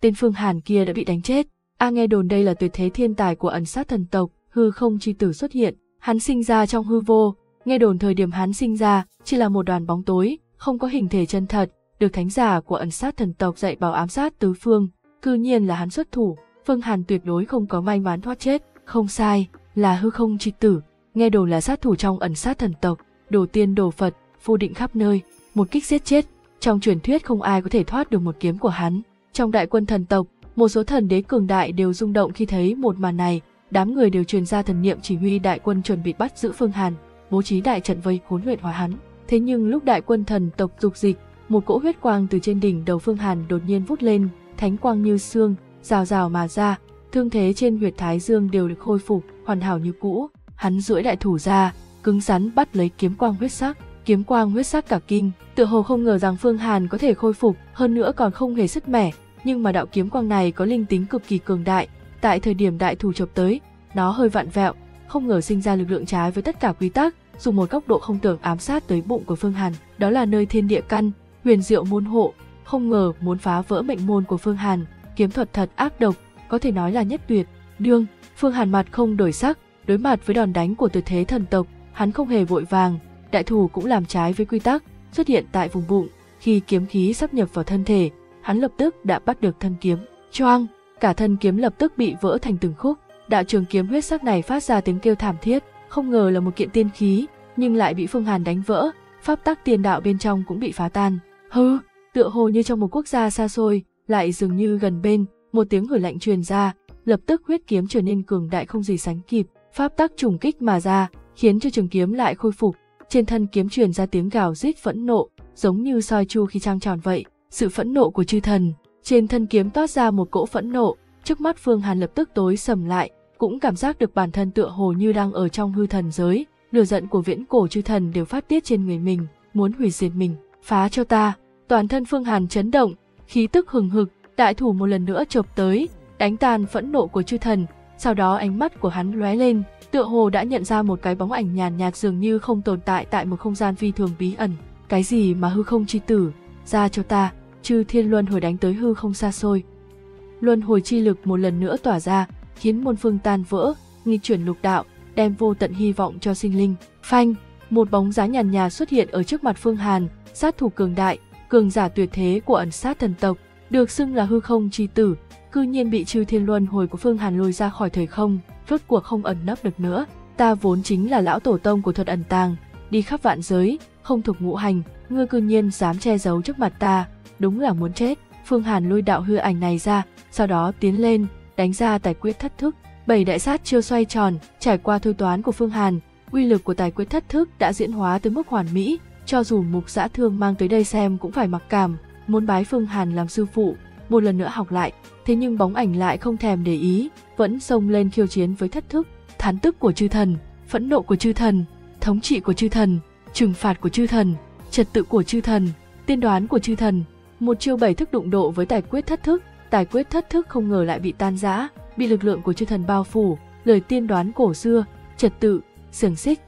Tên Phương Hàn kia đã bị đánh chết. A à, nghe đồn đây là tuyệt thế thiên tài của ẩn sát thần tộc, hư không chi tử xuất hiện. Hắn sinh ra trong hư vô, nghe đồn thời điểm hắn sinh ra chỉ là một đoàn bóng tối, không có hình thể chân thật, được thánh giả của ẩn sát thần tộc dạy bảo ám sát tứ phương, cư nhiên là hắn xuất thủ. Phương Hàn tuyệt đối không có may mắn thoát chết, không sai, là hư không chi tử, nghe đồn là sát thủ trong ẩn sát thần tộc, đồ tiên đồ Phật, phù định khắp nơi, một kích giết chết. Trong truyền thuyết không ai có thể thoát được một kiếm của hắn. Trong đại quân thần tộc, một số thần đế cường đại đều rung động khi thấy một màn này, đám người đều truyền ra thần niệm chỉ huy đại quân chuẩn bị bắt giữ Phương Hàn, bố trí đại trận vây khốn huyệt hóa hắn. Thế nhưng lúc đại quân thần tộc dục dịch, một cỗ huyết quang từ trên đỉnh đầu Phương Hàn đột nhiên vút lên, thánh quang như xương, rào rào mà ra, thương thế trên huyệt thái dương đều được khôi phục, hoàn hảo như cũ. Hắn duỗi đại thủ ra, cứng rắn bắt lấy kiếm quang huyết sắc. Kiếm quang huyết sắc cả kinh, tựa hồ không ngờ rằng Phương Hàn có thể khôi phục, hơn nữa còn không hề sứt mẻ. Nhưng mà đạo kiếm quang này có linh tính cực kỳ cường đại, tại thời điểm đại thủ chộp tới, nó hơi vặn vẹo, không ngờ sinh ra lực lượng trái với tất cả quy tắc, dùng một góc độ không tưởng ám sát tới bụng của Phương Hàn. Đó là nơi thiên địa căn, huyền diệu môn hộ, không ngờ muốn phá vỡ mệnh môn của Phương Hàn, kiếm thuật thật ác độc, có thể nói là nhất tuyệt. Đương, Phương Hàn mặt không đổi sắc, đối mặt với đòn đánh của tuyệt thế thần tộc, hắn không hề vội vàng, đại thủ cũng làm trái với quy tắc, xuất hiện tại vùng bụng, khi kiếm khí sắp nhập vào thân thể, hắn lập tức đã bắt được thân kiếm. Choang, cả thân kiếm lập tức bị vỡ thành từng khúc, Đạo trường kiếm huyết sắc này phát ra tiếng kêu thảm thiết, không ngờ là một kiện tiên khí, nhưng lại bị Phương Hàn đánh vỡ, pháp tắc tiên đạo bên trong cũng bị phá tan. Hừ, tựa hồ như trong một quốc gia xa xôi, lại dường như gần bên, một tiếng hử lạnh truyền ra, lập tức huyết kiếm trở nên cường đại không gì sánh kịp, pháp tắc trùng kích mà ra, khiến cho trường kiếm lại khôi phục. Trên thân kiếm truyền ra tiếng gào rít phẫn nộ, giống như soi chu khi trăng tròn vậy, sự phẫn nộ của chư thần. Trên thân kiếm toát ra một cỗ phẫn nộ, trước mắt Phương Hàn lập tức tối sầm lại, cũng cảm giác được bản thân tựa hồ như đang ở trong hư thần giới, lửa giận của viễn cổ chư thần đều phát tiết trên người mình, muốn hủy diệt mình. Phá cho ta! Toàn thân Phương Hàn chấn động, khí tức hừng hực, đại thủ một lần nữa chộp tới, đánh tan phẫn nộ của chư thần. Sau đó ánh mắt của hắn lóe lên, tựa hồ đã nhận ra một cái bóng ảnh nhàn nhạt dường như không tồn tại tại một không gian phi thường bí ẩn. Cái gì mà hư không chi tử, ra cho ta! Chư thiên luân hồi đánh tới hư không xa xôi, luân hồi chi lực một lần nữa tỏa ra, khiến môn phương tan vỡ, nghịch chuyển lục đạo, đem vô tận hy vọng cho sinh linh. Phanh, một bóng dáng nhàn nhà xuất hiện ở trước mặt Phương Hàn, sát thủ cường đại, cường giả tuyệt thế của ẩn sát thần tộc, được xưng là hư không chi tử, cư nhiên bị chư thiên luân hồi của Phương Hàn lôi ra khỏi thời không, rốt cuộc không ẩn nấp được nữa. Ta vốn chính là lão tổ tông của thuật ẩn tàng, đi khắp vạn giới, không thuộc ngũ hành, ngươi cư nhiên dám che giấu trước mặt ta, đúng là muốn chết. Phương Hàn lôi đạo hư ảnh này ra, sau đó tiến lên, đánh ra tài quyết thất thức. Bảy đại sát chiêu xoay tròn, trải qua thôi toán của Phương Hàn, uy lực của tài quyết thất thức đã diễn hóa tới mức hoàn mỹ, cho dù mục dã thương mang tới đây xem cũng phải mặc cảm, muốn bái Phương Hàn làm sư phụ, một lần nữa học lại. Thế nhưng bóng ảnh lại không thèm để ý, vẫn xông lên khiêu chiến với thất thức. Thán tức của chư thần, phẫn nộ của chư thần, thống trị của chư thần, trừng phạt của chư thần, trật tự của chư thần, tiên đoán của chư thần, một chiêu bảy thức đụng độ với tài quyết thất thức. Tài quyết thất thức không ngờ lại bị tan rã, bị lực lượng của chư thần bao phủ, lời tiên đoán cổ xưa, trật tự, xiềng xích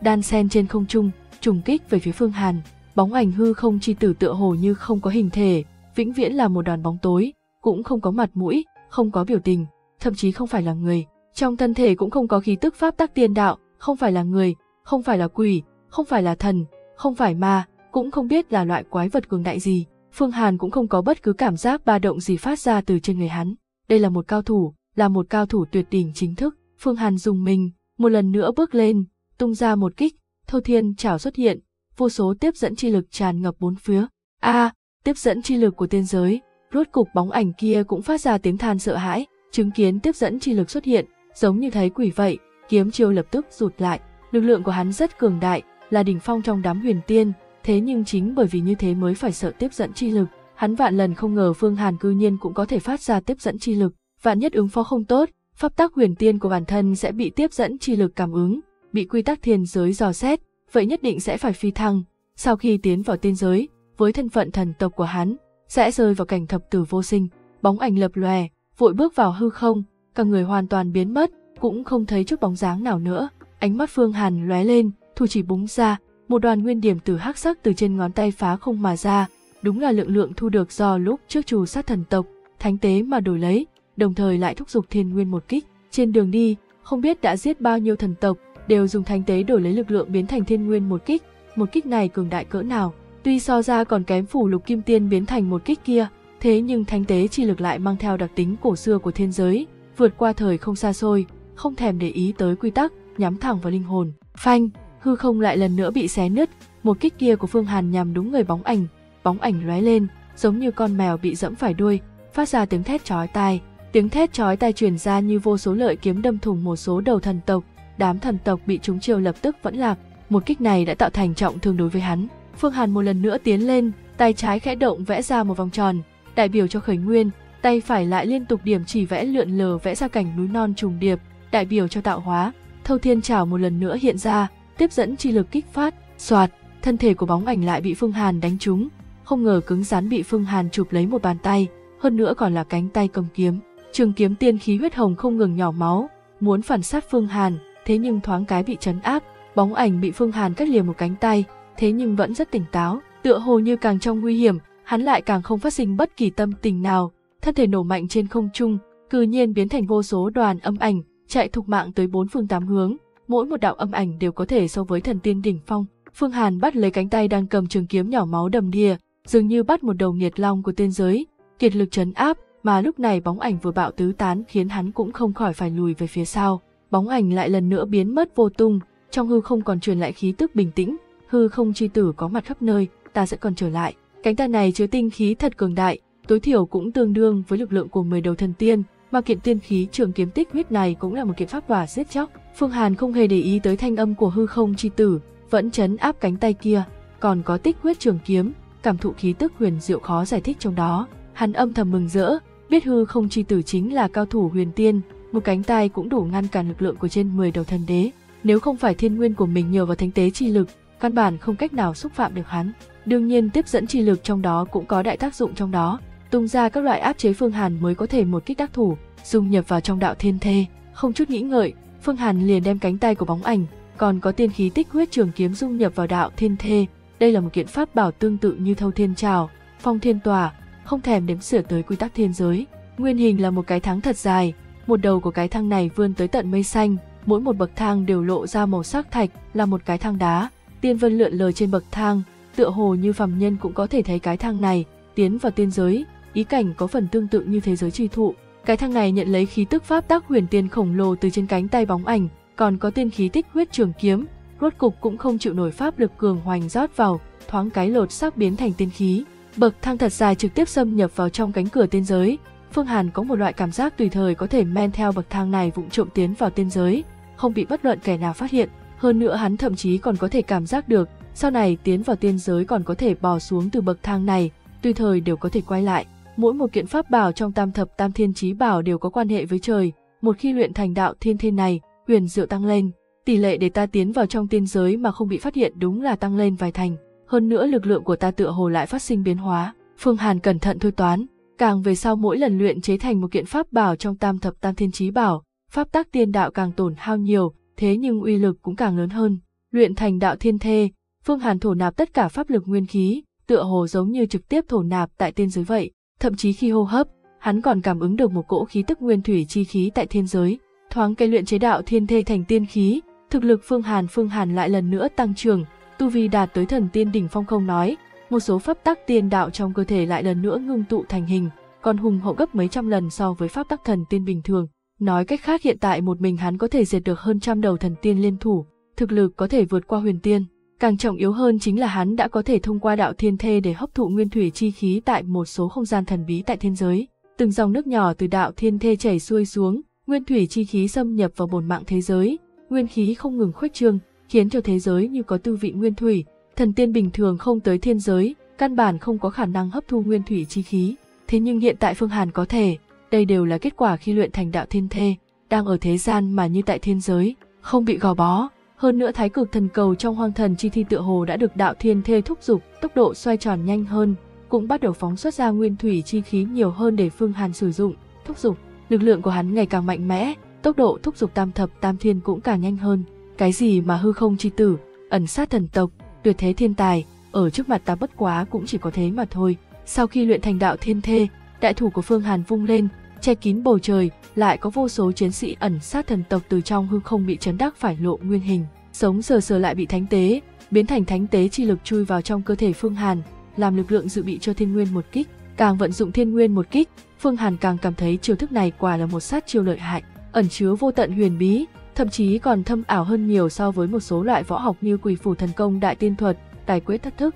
đan sen trên không trung, trùng kích về phía Phương Hàn. Bóng ảnh hư không chi tử tựa hồ như không có hình thể, vĩnh viễn là một đoàn bóng tối, cũng không có mặt mũi, không có biểu tình, thậm chí không phải là người, trong thân thể cũng không có khí tức pháp tắc tiên đạo, không phải là người, không phải là quỷ, không phải là thần, không phải ma, cũng không biết là loại quái vật cường đại gì. Phương Hàn cũng không có bất cứ cảm giác ba động gì phát ra từ trên người hắn. Đây là một cao thủ, là một cao thủ tuyệt đỉnh chính thức. Phương Hàn dùng mình, một lần nữa bước lên, tung ra một kích, thâu thiên trảo xuất hiện, vô số tiếp dẫn chi lực tràn ngập bốn phía. A, à, tiếp dẫn chi lực của tiên giới, rốt cục bóng ảnh kia cũng phát ra tiếng than sợ hãi, chứng kiến tiếp dẫn chi lực xuất hiện, giống như thấy quỷ vậy, kiếm chiêu lập tức rụt lại. Lực lượng của hắn rất cường đại, là đỉnh phong trong đám huyền tiên, thế nhưng chính bởi vì như thế mới phải sợ tiếp dẫn chi lực. Hắn vạn lần không ngờ Phương Hàn cư nhiên cũng có thể phát ra tiếp dẫn chi lực, vạn nhất ứng phó không tốt, pháp tắc huyền tiên của bản thân sẽ bị tiếp dẫn chi lực cảm ứng, bị quy tắc thiên giới dò xét, vậy nhất định sẽ phải phi thăng. Sau khi tiến vào tiên giới, với thân phận thần tộc của hắn, sẽ rơi vào cảnh thập tử vô sinh. Bóng ảnh lập lòe, vội bước vào hư không, cả người hoàn toàn biến mất, cũng không thấy chút bóng dáng nào nữa. Ánh mắt Phương Hàn lóe lên, thủ chỉ búng ra, một đoàn nguyên điểm tử hắc sắc từ trên ngón tay phá không mà ra. Đúng là lượng lượng thu được do lúc trước trù sát thần tộc, thánh tế mà đổi lấy, đồng thời lại thúc giục thiên nguyên một kích. Trên đường đi, không biết đã giết bao nhiêu thần tộc, đều dùng thánh tế đổi lấy lực lượng biến thành thiên nguyên một kích. Một kích này cường đại cỡ nào, tuy so ra còn kém phủ lục kim tiên biến thành một kích kia, thế nhưng thánh tế chi lực lại mang theo đặc tính cổ xưa của thiên giới, vượt qua thời không xa xôi, không thèm để ý tới quy tắc, nhắm thẳng vào linh hồn. Phanh, hư không lại lần nữa bị xé nứt, một kích kia của Phương Hàn nhằm đúng người bóng ảnh. Bóng ảnh lóe lên, giống như con mèo bị dẫm phải đuôi, phát ra tiếng thét chói tai. Tiếng thét chói tai truyền ra như vô số lợi kiếm đâm thủng một số đầu thần tộc. Đám thần tộc bị trúng chiêu lập tức vẫn lạc. Một kích này đã tạo thành trọng thương đối với hắn. Phương Hàn một lần nữa tiến lên, tay trái khẽ động vẽ ra một vòng tròn, đại biểu cho khởi nguyên. Tay phải lại liên tục điểm chỉ vẽ lượn lờ vẽ ra cảnh núi non trùng điệp, đại biểu cho tạo hóa. Thâu thiên trảo một lần nữa hiện ra, tiếp dẫn chi lực kích phát. Soạt, thân thể của bóng ảnh lại bị Phương Hàn đánh trúng. Không ngờ cứng rắn bị Phương Hàn chụp lấy một bàn tay, hơn nữa còn là cánh tay cầm kiếm. Trường kiếm tiên khí huyết hồng không ngừng nhỏ máu, muốn phản sát Phương Hàn, thế nhưng thoáng cái bị trấn áp. Bóng ảnh bị Phương Hàn cắt liền một cánh tay, thế nhưng vẫn rất tỉnh táo, tựa hồ như càng trong nguy hiểm, hắn lại càng không phát sinh bất kỳ tâm tình nào. Thân thể nổ mạnh trên không trung, cư nhiên biến thành vô số đoàn âm ảnh, chạy thục mạng tới bốn phương tám hướng, mỗi một đạo âm ảnh đều có thể so với thần tiên đỉnh phong. Phương Hàn bắt lấy cánh tay đang cầm trường kiếm nhỏ máu đầm đìa, dường như bắt một đầu nghiệt long của tiên giới, kiệt lực trấn áp, mà lúc này bóng ảnh vừa bạo tứ tán khiến hắn cũng không khỏi phải lùi về phía sau. Bóng ảnh lại lần nữa biến mất vô tung, trong hư không còn truyền lại khí tức bình tĩnh. Hư không chi tử có mặt khắp nơi, ta sẽ còn trở lại. Cánh ta này chứa tinh khí thật cường đại, tối thiểu cũng tương đương với lực lượng của mười đầu thần tiên, mà kiện tiên khí trường kiếm tích huyết này cũng là một kiện pháp bảo giết chóc. Phương Hàn không hề để ý tới thanh âm của hư không chi tử, vẫn chấn áp cánh tay kia, còn có tích huyết trường kiếm, cảm thụ khí tức huyền diệu khó giải thích trong đó. Hắn âm thầm mừng rỡ, biết hư không chi tử chính là cao thủ huyền tiên, một cánh tay cũng đủ ngăn cản lực lượng của trên mười đầu thần đế. Nếu không phải thiên nguyên của mình nhờ vào thánh tế chi lực, căn bản không cách nào xúc phạm được hắn. Đương nhiên tiếp dẫn chi lực trong đó cũng có đại tác dụng trong đó, tung ra các loại áp chế Phương Hàn mới có thể một kích đắc thủ, dung nhập vào trong đạo thiên thê. Không chút nghĩ ngợi, Phương Hàn liền đem cánh tay của bóng ảnh, còn có tiên khí tích huyết trường kiếm dung nhập vào đạo thiên thê. Đây là một kiện pháp bảo tương tự như thâu thiên trảo, phong thiên tòa, không thèm đếm sửa tới quy tắc thiên giới. Nguyên hình là một cái thang thật dài, một đầu của cái thang này vươn tới tận mây xanh, mỗi một bậc thang đều lộ ra màu sắc thạch, là một cái thang đá. Tiên vân lượn lờ trên bậc thang, tựa hồ như phàm nhân cũng có thể thấy cái thang này. Tiến vào tiên giới, ý cảnh có phần tương tự như thế giới chi thụ. Cái thang này nhận lấy khí tức pháp tác huyền tiên khổng lồ từ trên cánh tay bóng ảnh, còn có tiên khí tích huyết trường kiếm, rốt cục cũng không chịu nổi pháp lực cường hoành rót vào, thoáng cái lột xác biến thành tiên khí. Bậc thang thật dài trực tiếp xâm nhập vào trong cánh cửa tiên giới. Phương Hàn có một loại cảm giác tùy thời có thể men theo bậc thang này vụng trộm tiến vào tiên giới, không bị bất luận kẻ nào phát hiện. Hơn nữa hắn thậm chí còn có thể cảm giác được, sau này tiến vào tiên giới còn có thể bò xuống từ bậc thang này, tùy thời đều có thể quay lại. Mỗi một kiện pháp bảo trong tam thập tam thiên chí bảo đều có quan hệ với trời, một khi luyện thành đạo thiên thiên này, huyền diệu tăng lên, tỷ lệ để ta tiến vào trong tiên giới mà không bị phát hiện đúng là tăng lên vài thành. Hơn nữa lực lượng của ta tựa hồ lại phát sinh biến hóa. Phương Hàn cẩn thận thôi toán, càng về sau mỗi lần luyện chế thành một kiện pháp bảo trong tam thập tam thiên chí bảo, pháp tác tiên đạo càng tổn hao nhiều, thế nhưng uy lực cũng càng lớn hơn. Luyện thành đạo thiên thê, Phương Hàn thổ nạp tất cả pháp lực nguyên khí, tựa hồ giống như trực tiếp thổ nạp tại tiên giới vậy. Thậm chí khi hô hấp, hắn còn cảm ứng được một cỗ khí tức nguyên thủy chi khí tại thiên giới. Thoáng cây luyện chế đạo thiên thê thành tiên khí, thực lực Phương Hàn Phương Hàn lại lần nữa tăng trưởng, tu vi đạt tới thần tiên đỉnh phong không nói, một số pháp tắc tiên đạo trong cơ thể lại lần nữa ngưng tụ thành hình, còn hùng hậu gấp mấy trăm lần so với pháp tắc thần tiên bình thường. Nói cách khác hiện tại một mình hắn có thể diệt được hơn trăm đầu thần tiên liên thủ, thực lực có thể vượt qua huyền tiên. Càng trọng yếu hơn chính là hắn đã có thể thông qua đạo thiên thê để hấp thụ nguyên thủy chi khí tại một số không gian thần bí tại thiên giới. Từng dòng nước nhỏ từ đạo thiên thê chảy xuôi xuống, nguyên thủy chi khí xâm nhập vào bổn mạng thế giới, nguyên khí không ngừng khuếch trương, khiến cho thế giới như có tư vị nguyên thủy. Thần tiên bình thường không tới thiên giới, căn bản không có khả năng hấp thu nguyên thủy chi khí. Thế nhưng hiện tại Phương Hàn có thể, đây đều là kết quả khi luyện thành đạo thiên thê, đang ở thế gian mà như tại thiên giới, không bị gò bó. Hơn nữa thái cực thần cầu trong hoang thần chi thi tựa hồ đã được đạo thiên thê thúc giục, tốc độ xoay tròn nhanh hơn, cũng bắt đầu phóng xuất ra nguyên thủy chi khí nhiều hơn để Phương Hàn sử dụng, thúc giục. Lực lượng của hắn ngày càng mạnh mẽ, tốc độ thúc giục tam thập tam thiên cũng càng nhanh hơn. Cái gì mà hư không chi tử, ẩn sát thần tộc, tuyệt thế thiên tài, ở trước mặt ta bất quá cũng chỉ có thế mà thôi. Sau khi luyện thành đạo thiên thê, đại thủ của Phương Hàn vung lên, che kín bầu trời, lại có vô số chiến sĩ ẩn sát thần tộc từ trong hư không bị chấn đắc phải lộ nguyên hình, sống sờ sờ lại bị thánh tế, biến thành thánh tế chi lực chui vào trong cơ thể Phương Hàn, làm lực lượng dự bị cho thiên nguyên một kích. Càng vận dụng thiên nguyên một kích, Phương Hàn càng cảm thấy chiêu thức này quả là một sát chiêu lợi hại, ẩn chứa vô tận huyền bí, thậm chí còn thâm ảo hơn nhiều so với một số loại võ học như quỷ phủ thần công, đại tiên thuật, tài quyết thất thức.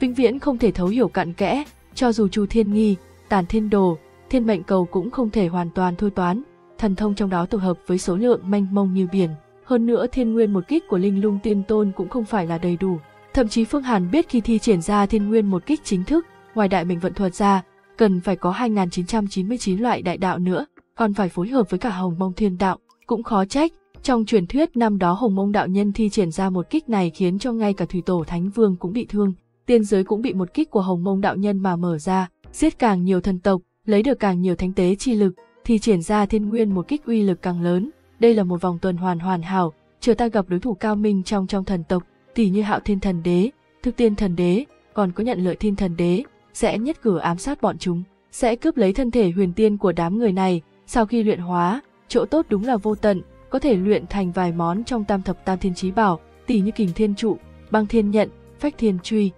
Vĩnh viễn không thể thấu hiểu cặn kẽ, cho dù Chu Thiên Nghi, Tàn Thiên Đồ, Thiên Mệnh Cầu cũng không thể hoàn toàn thôi toán. Thần thông trong đó tổ hợp với số lượng mênh mông như biển, hơn nữa thiên nguyên một kích của Linh Lung Tiên Tôn cũng không phải là đầy đủ. Thậm chí Phương Hàn biết khi thi triển ra thiên nguyên một kích chính thức, ngoài đại mình vận thuật ra, cần phải có hai nghìn chín trăm chín mươi chín loại đại đạo nữa, còn phải phối hợp với cả Hồng Mông Thiên Đạo, cũng khó trách. Trong truyền thuyết năm đó Hồng Mông Đạo Nhân thi triển ra một kích này khiến cho ngay cả Thủy Tổ Thánh Vương cũng bị thương, tiên giới cũng bị một kích của Hồng Mông Đạo Nhân mà mở ra, giết càng nhiều thần tộc, lấy được càng nhiều thánh tế chi lực, thi triển ra thiên nguyên một kích uy lực càng lớn. Đây là một vòng tuần hoàn hoàn hảo, chờ ta gặp đối thủ cao minh trong trong thần tộc, tỷ như Hạo Thiên Thần Đế, Thực Tiên Thần Đế, còn có Nhận Lợi Thiên Thần Đế, sẽ nhất cử ám sát bọn chúng, sẽ cướp lấy thân thể huyền tiên của đám người này. Sau khi luyện hóa, chỗ tốt đúng là vô tận, có thể luyện thành vài món trong tam thập tam thiên chí bảo, tỷ như Kình Thiên Trụ, Băng Thiên Nhận, Phách Thiên Truy.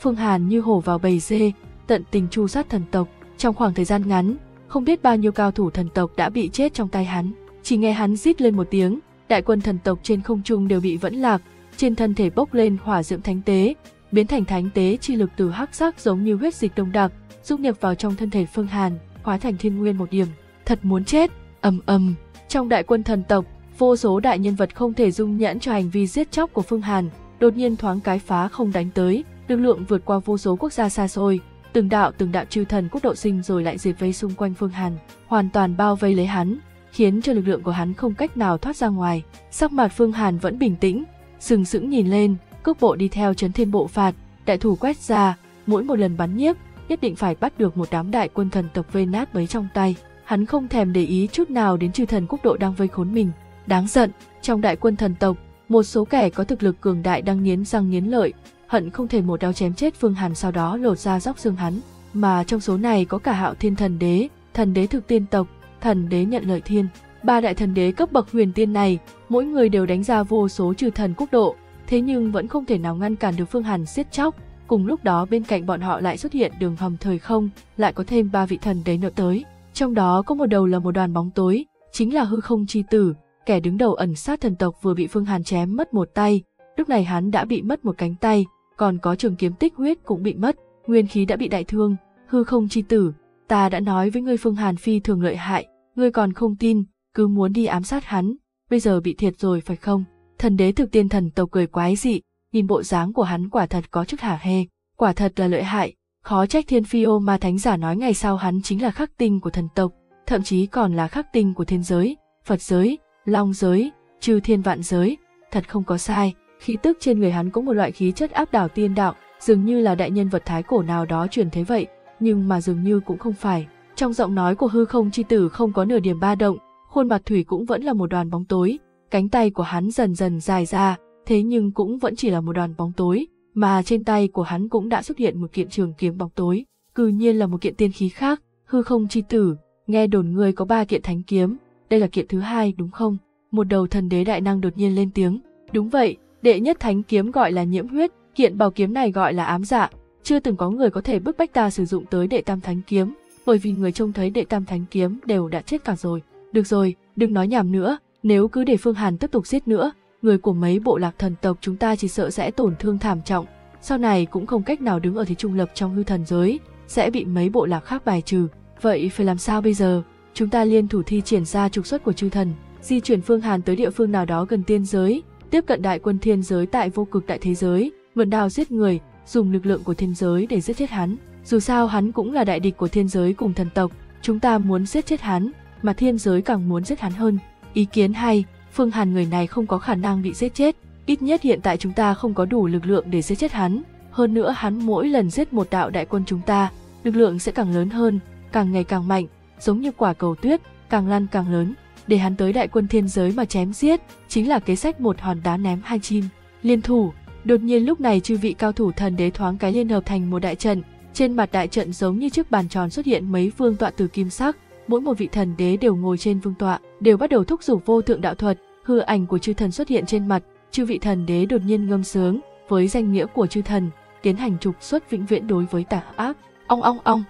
Phương Hàn như hổ vào bầy dê, tận tình chu sát thần tộc. Trong khoảng thời gian ngắn, không biết bao nhiêu cao thủ thần tộc đã bị chết trong tay hắn. Chỉ nghe hắn rít lên một tiếng, đại quân thần tộc trên không trung đều bị vẫn lạc, trên thân thể bốc lên hỏa diễm thánh tế, biến thành thánh tế chi lực từ hắc sắc giống như huyết dịch đông đặc, dung nhập vào trong thân thể Phương Hàn, hóa thành thiên nguyên một điểm. Thật muốn chết. Ầm ầm, trong đại quân thần tộc, vô số đại nhân vật không thể dung nhẫn cho hành vi giết chóc của Phương Hàn, đột nhiên thoáng cái phá không đánh tới, lực lượng vượt qua vô số quốc gia xa xôi, từng đạo từng đạo chư thần quốc độ sinh rồi lại diệt vây xung quanh Phương Hàn, hoàn toàn bao vây lấy hắn, khiến cho lực lượng của hắn không cách nào thoát ra ngoài. Sắc mặt Phương Hàn vẫn bình tĩnh, sừng sững nhìn lên, cước bộ đi theo chấn thiên bộ phạt, đại thủ quét ra, mỗi một lần bắn nhiếp, nhất định phải bắt được một đám đại quân thần tộc vây nát bấy trong tay. Hắn không thèm để ý chút nào đến chư thần quốc độ đang vây khốn mình. Đáng giận, trong đại quân thần tộc, một số kẻ có thực lực cường đại đang nghiến răng nghiến lợi, hận không thể một đao chém chết Phương Hàn sau đó lột ra róc xương hắn. Mà trong số này có cả Hạo Thiên Thần Đế, Thần Đế Thực Tiên Tộc, Thần Đế Nhận Lợi Thiên. Ba đại thần đế cấp bậc huyền tiên này, mỗi người đều đánh ra vô số chư thần quốc độ, thế nhưng vẫn không thể nào ngăn cản được Phương Hàn siết chóc. Cùng lúc đó bên cạnh bọn họ lại xuất hiện đường hầm thời không, lại có thêm ba vị thần đế nữa tới. Trong đó có một đầu là một đoàn bóng tối, chính là Hư Không Chi Tử, kẻ đứng đầu Ẩn Sát Thần Tộc vừa bị Phương Hàn chém mất một tay, lúc này hắn đã bị mất một cánh tay, còn có trường kiếm tích huyết cũng bị mất, nguyên khí đã bị đại thương. Hư Không Chi Tử, ta đã nói với ngươi Phương Hàn phi thường lợi hại, ngươi còn không tin, cứ muốn đi ám sát hắn, bây giờ bị thiệt rồi phải không? Thần Đế Thực Tiên Thần Tộc cười quái dị, nhìn bộ dáng của hắn quả thật có chút hả hê, quả thật là lợi hại. Khó trách Thiên Phi Ô Ma Thánh Giả nói ngày sau hắn chính là khắc tinh của thần tộc, thậm chí còn là khắc tinh của thiên giới, Phật giới, Long giới, Chư Thiên Vạn Giới. Thật không có sai, khí tức trên người hắn có một loại khí chất áp đảo tiên đạo, dường như là đại nhân vật thái cổ nào đó truyền thế vậy, nhưng mà dường như cũng không phải. Trong giọng nói của Hư Không Chi Tử không có nửa điểm ba động, khuôn mặt thủy cũng vẫn là một đoàn bóng tối, cánh tay của hắn dần dần dài ra, thế nhưng cũng vẫn chỉ là một đoàn bóng tối. Mà trên tay của hắn cũng đã xuất hiện một kiện trường kiếm bóng tối, cư nhiên là một kiện tiên khí khác. Hư Không Chi Tử, nghe đồn ngươi có ba kiện thánh kiếm, đây là kiện thứ hai đúng không? Một đầu thần đế đại năng đột nhiên lên tiếng. Đúng vậy, đệ nhất thánh kiếm gọi là nhiễm huyết, kiện bảo kiếm này gọi là ám dạ, chưa từng có người có thể bức bách ta sử dụng tới đệ tam thánh kiếm, bởi vì người trông thấy đệ tam thánh kiếm đều đã chết cả rồi. Được rồi, đừng nói nhảm nữa, nếu cứ để Phương Hàn tiếp tục giết nữa, người của mấy bộ lạc thần tộc chúng ta chỉ sợ sẽ tổn thương thảm trọng, sau này cũng không cách nào đứng ở thế trung lập trong hư thần giới, sẽ bị mấy bộ lạc khác bài trừ. Vậy phải làm sao bây giờ? Chúng ta liên thủ thi triển ra trục xuất của chư thần, di chuyển Phương Hàn tới địa phương nào đó gần tiên giới, tiếp cận đại quân thiên giới tại vô cực đại thế giới, mượn đao giết người, dùng lực lượng của thiên giới để giết chết hắn. Dù sao hắn cũng là đại địch của thiên giới cùng thần tộc, chúng ta muốn giết chết hắn, mà thiên giới càng muốn giết hắn hơn. Ý kiến hay. Phương Hàn người này không có khả năng bị giết chết, ít nhất hiện tại chúng ta không có đủ lực lượng để giết chết hắn. Hơn nữa hắn mỗi lần giết một đạo đại quân chúng ta, lực lượng sẽ càng lớn hơn, càng ngày càng mạnh, giống như quả cầu tuyết, càng lăn càng lớn. Để hắn tới đại quân thiên giới mà chém giết, chính là kế sách một hòn đá ném hai chim. Liên thủ. Đột nhiên lúc này chư vị cao thủ thần đế thoáng cái liên hợp thành một đại trận, trên mặt đại trận giống như chiếc bàn tròn xuất hiện mấy vương tọa từ kim sắc, mỗi một vị thần đế đều ngồi trên vương tọa, đều bắt đầu thúc giục vô thượng đạo thuật. Hư ảnh của chư thần xuất hiện trên mặt, chư vị thần đế đột nhiên ngâm sướng, với danh nghĩa của chư thần, tiến hành trục xuất vĩnh viễn đối với tà ác. Ong ong ong.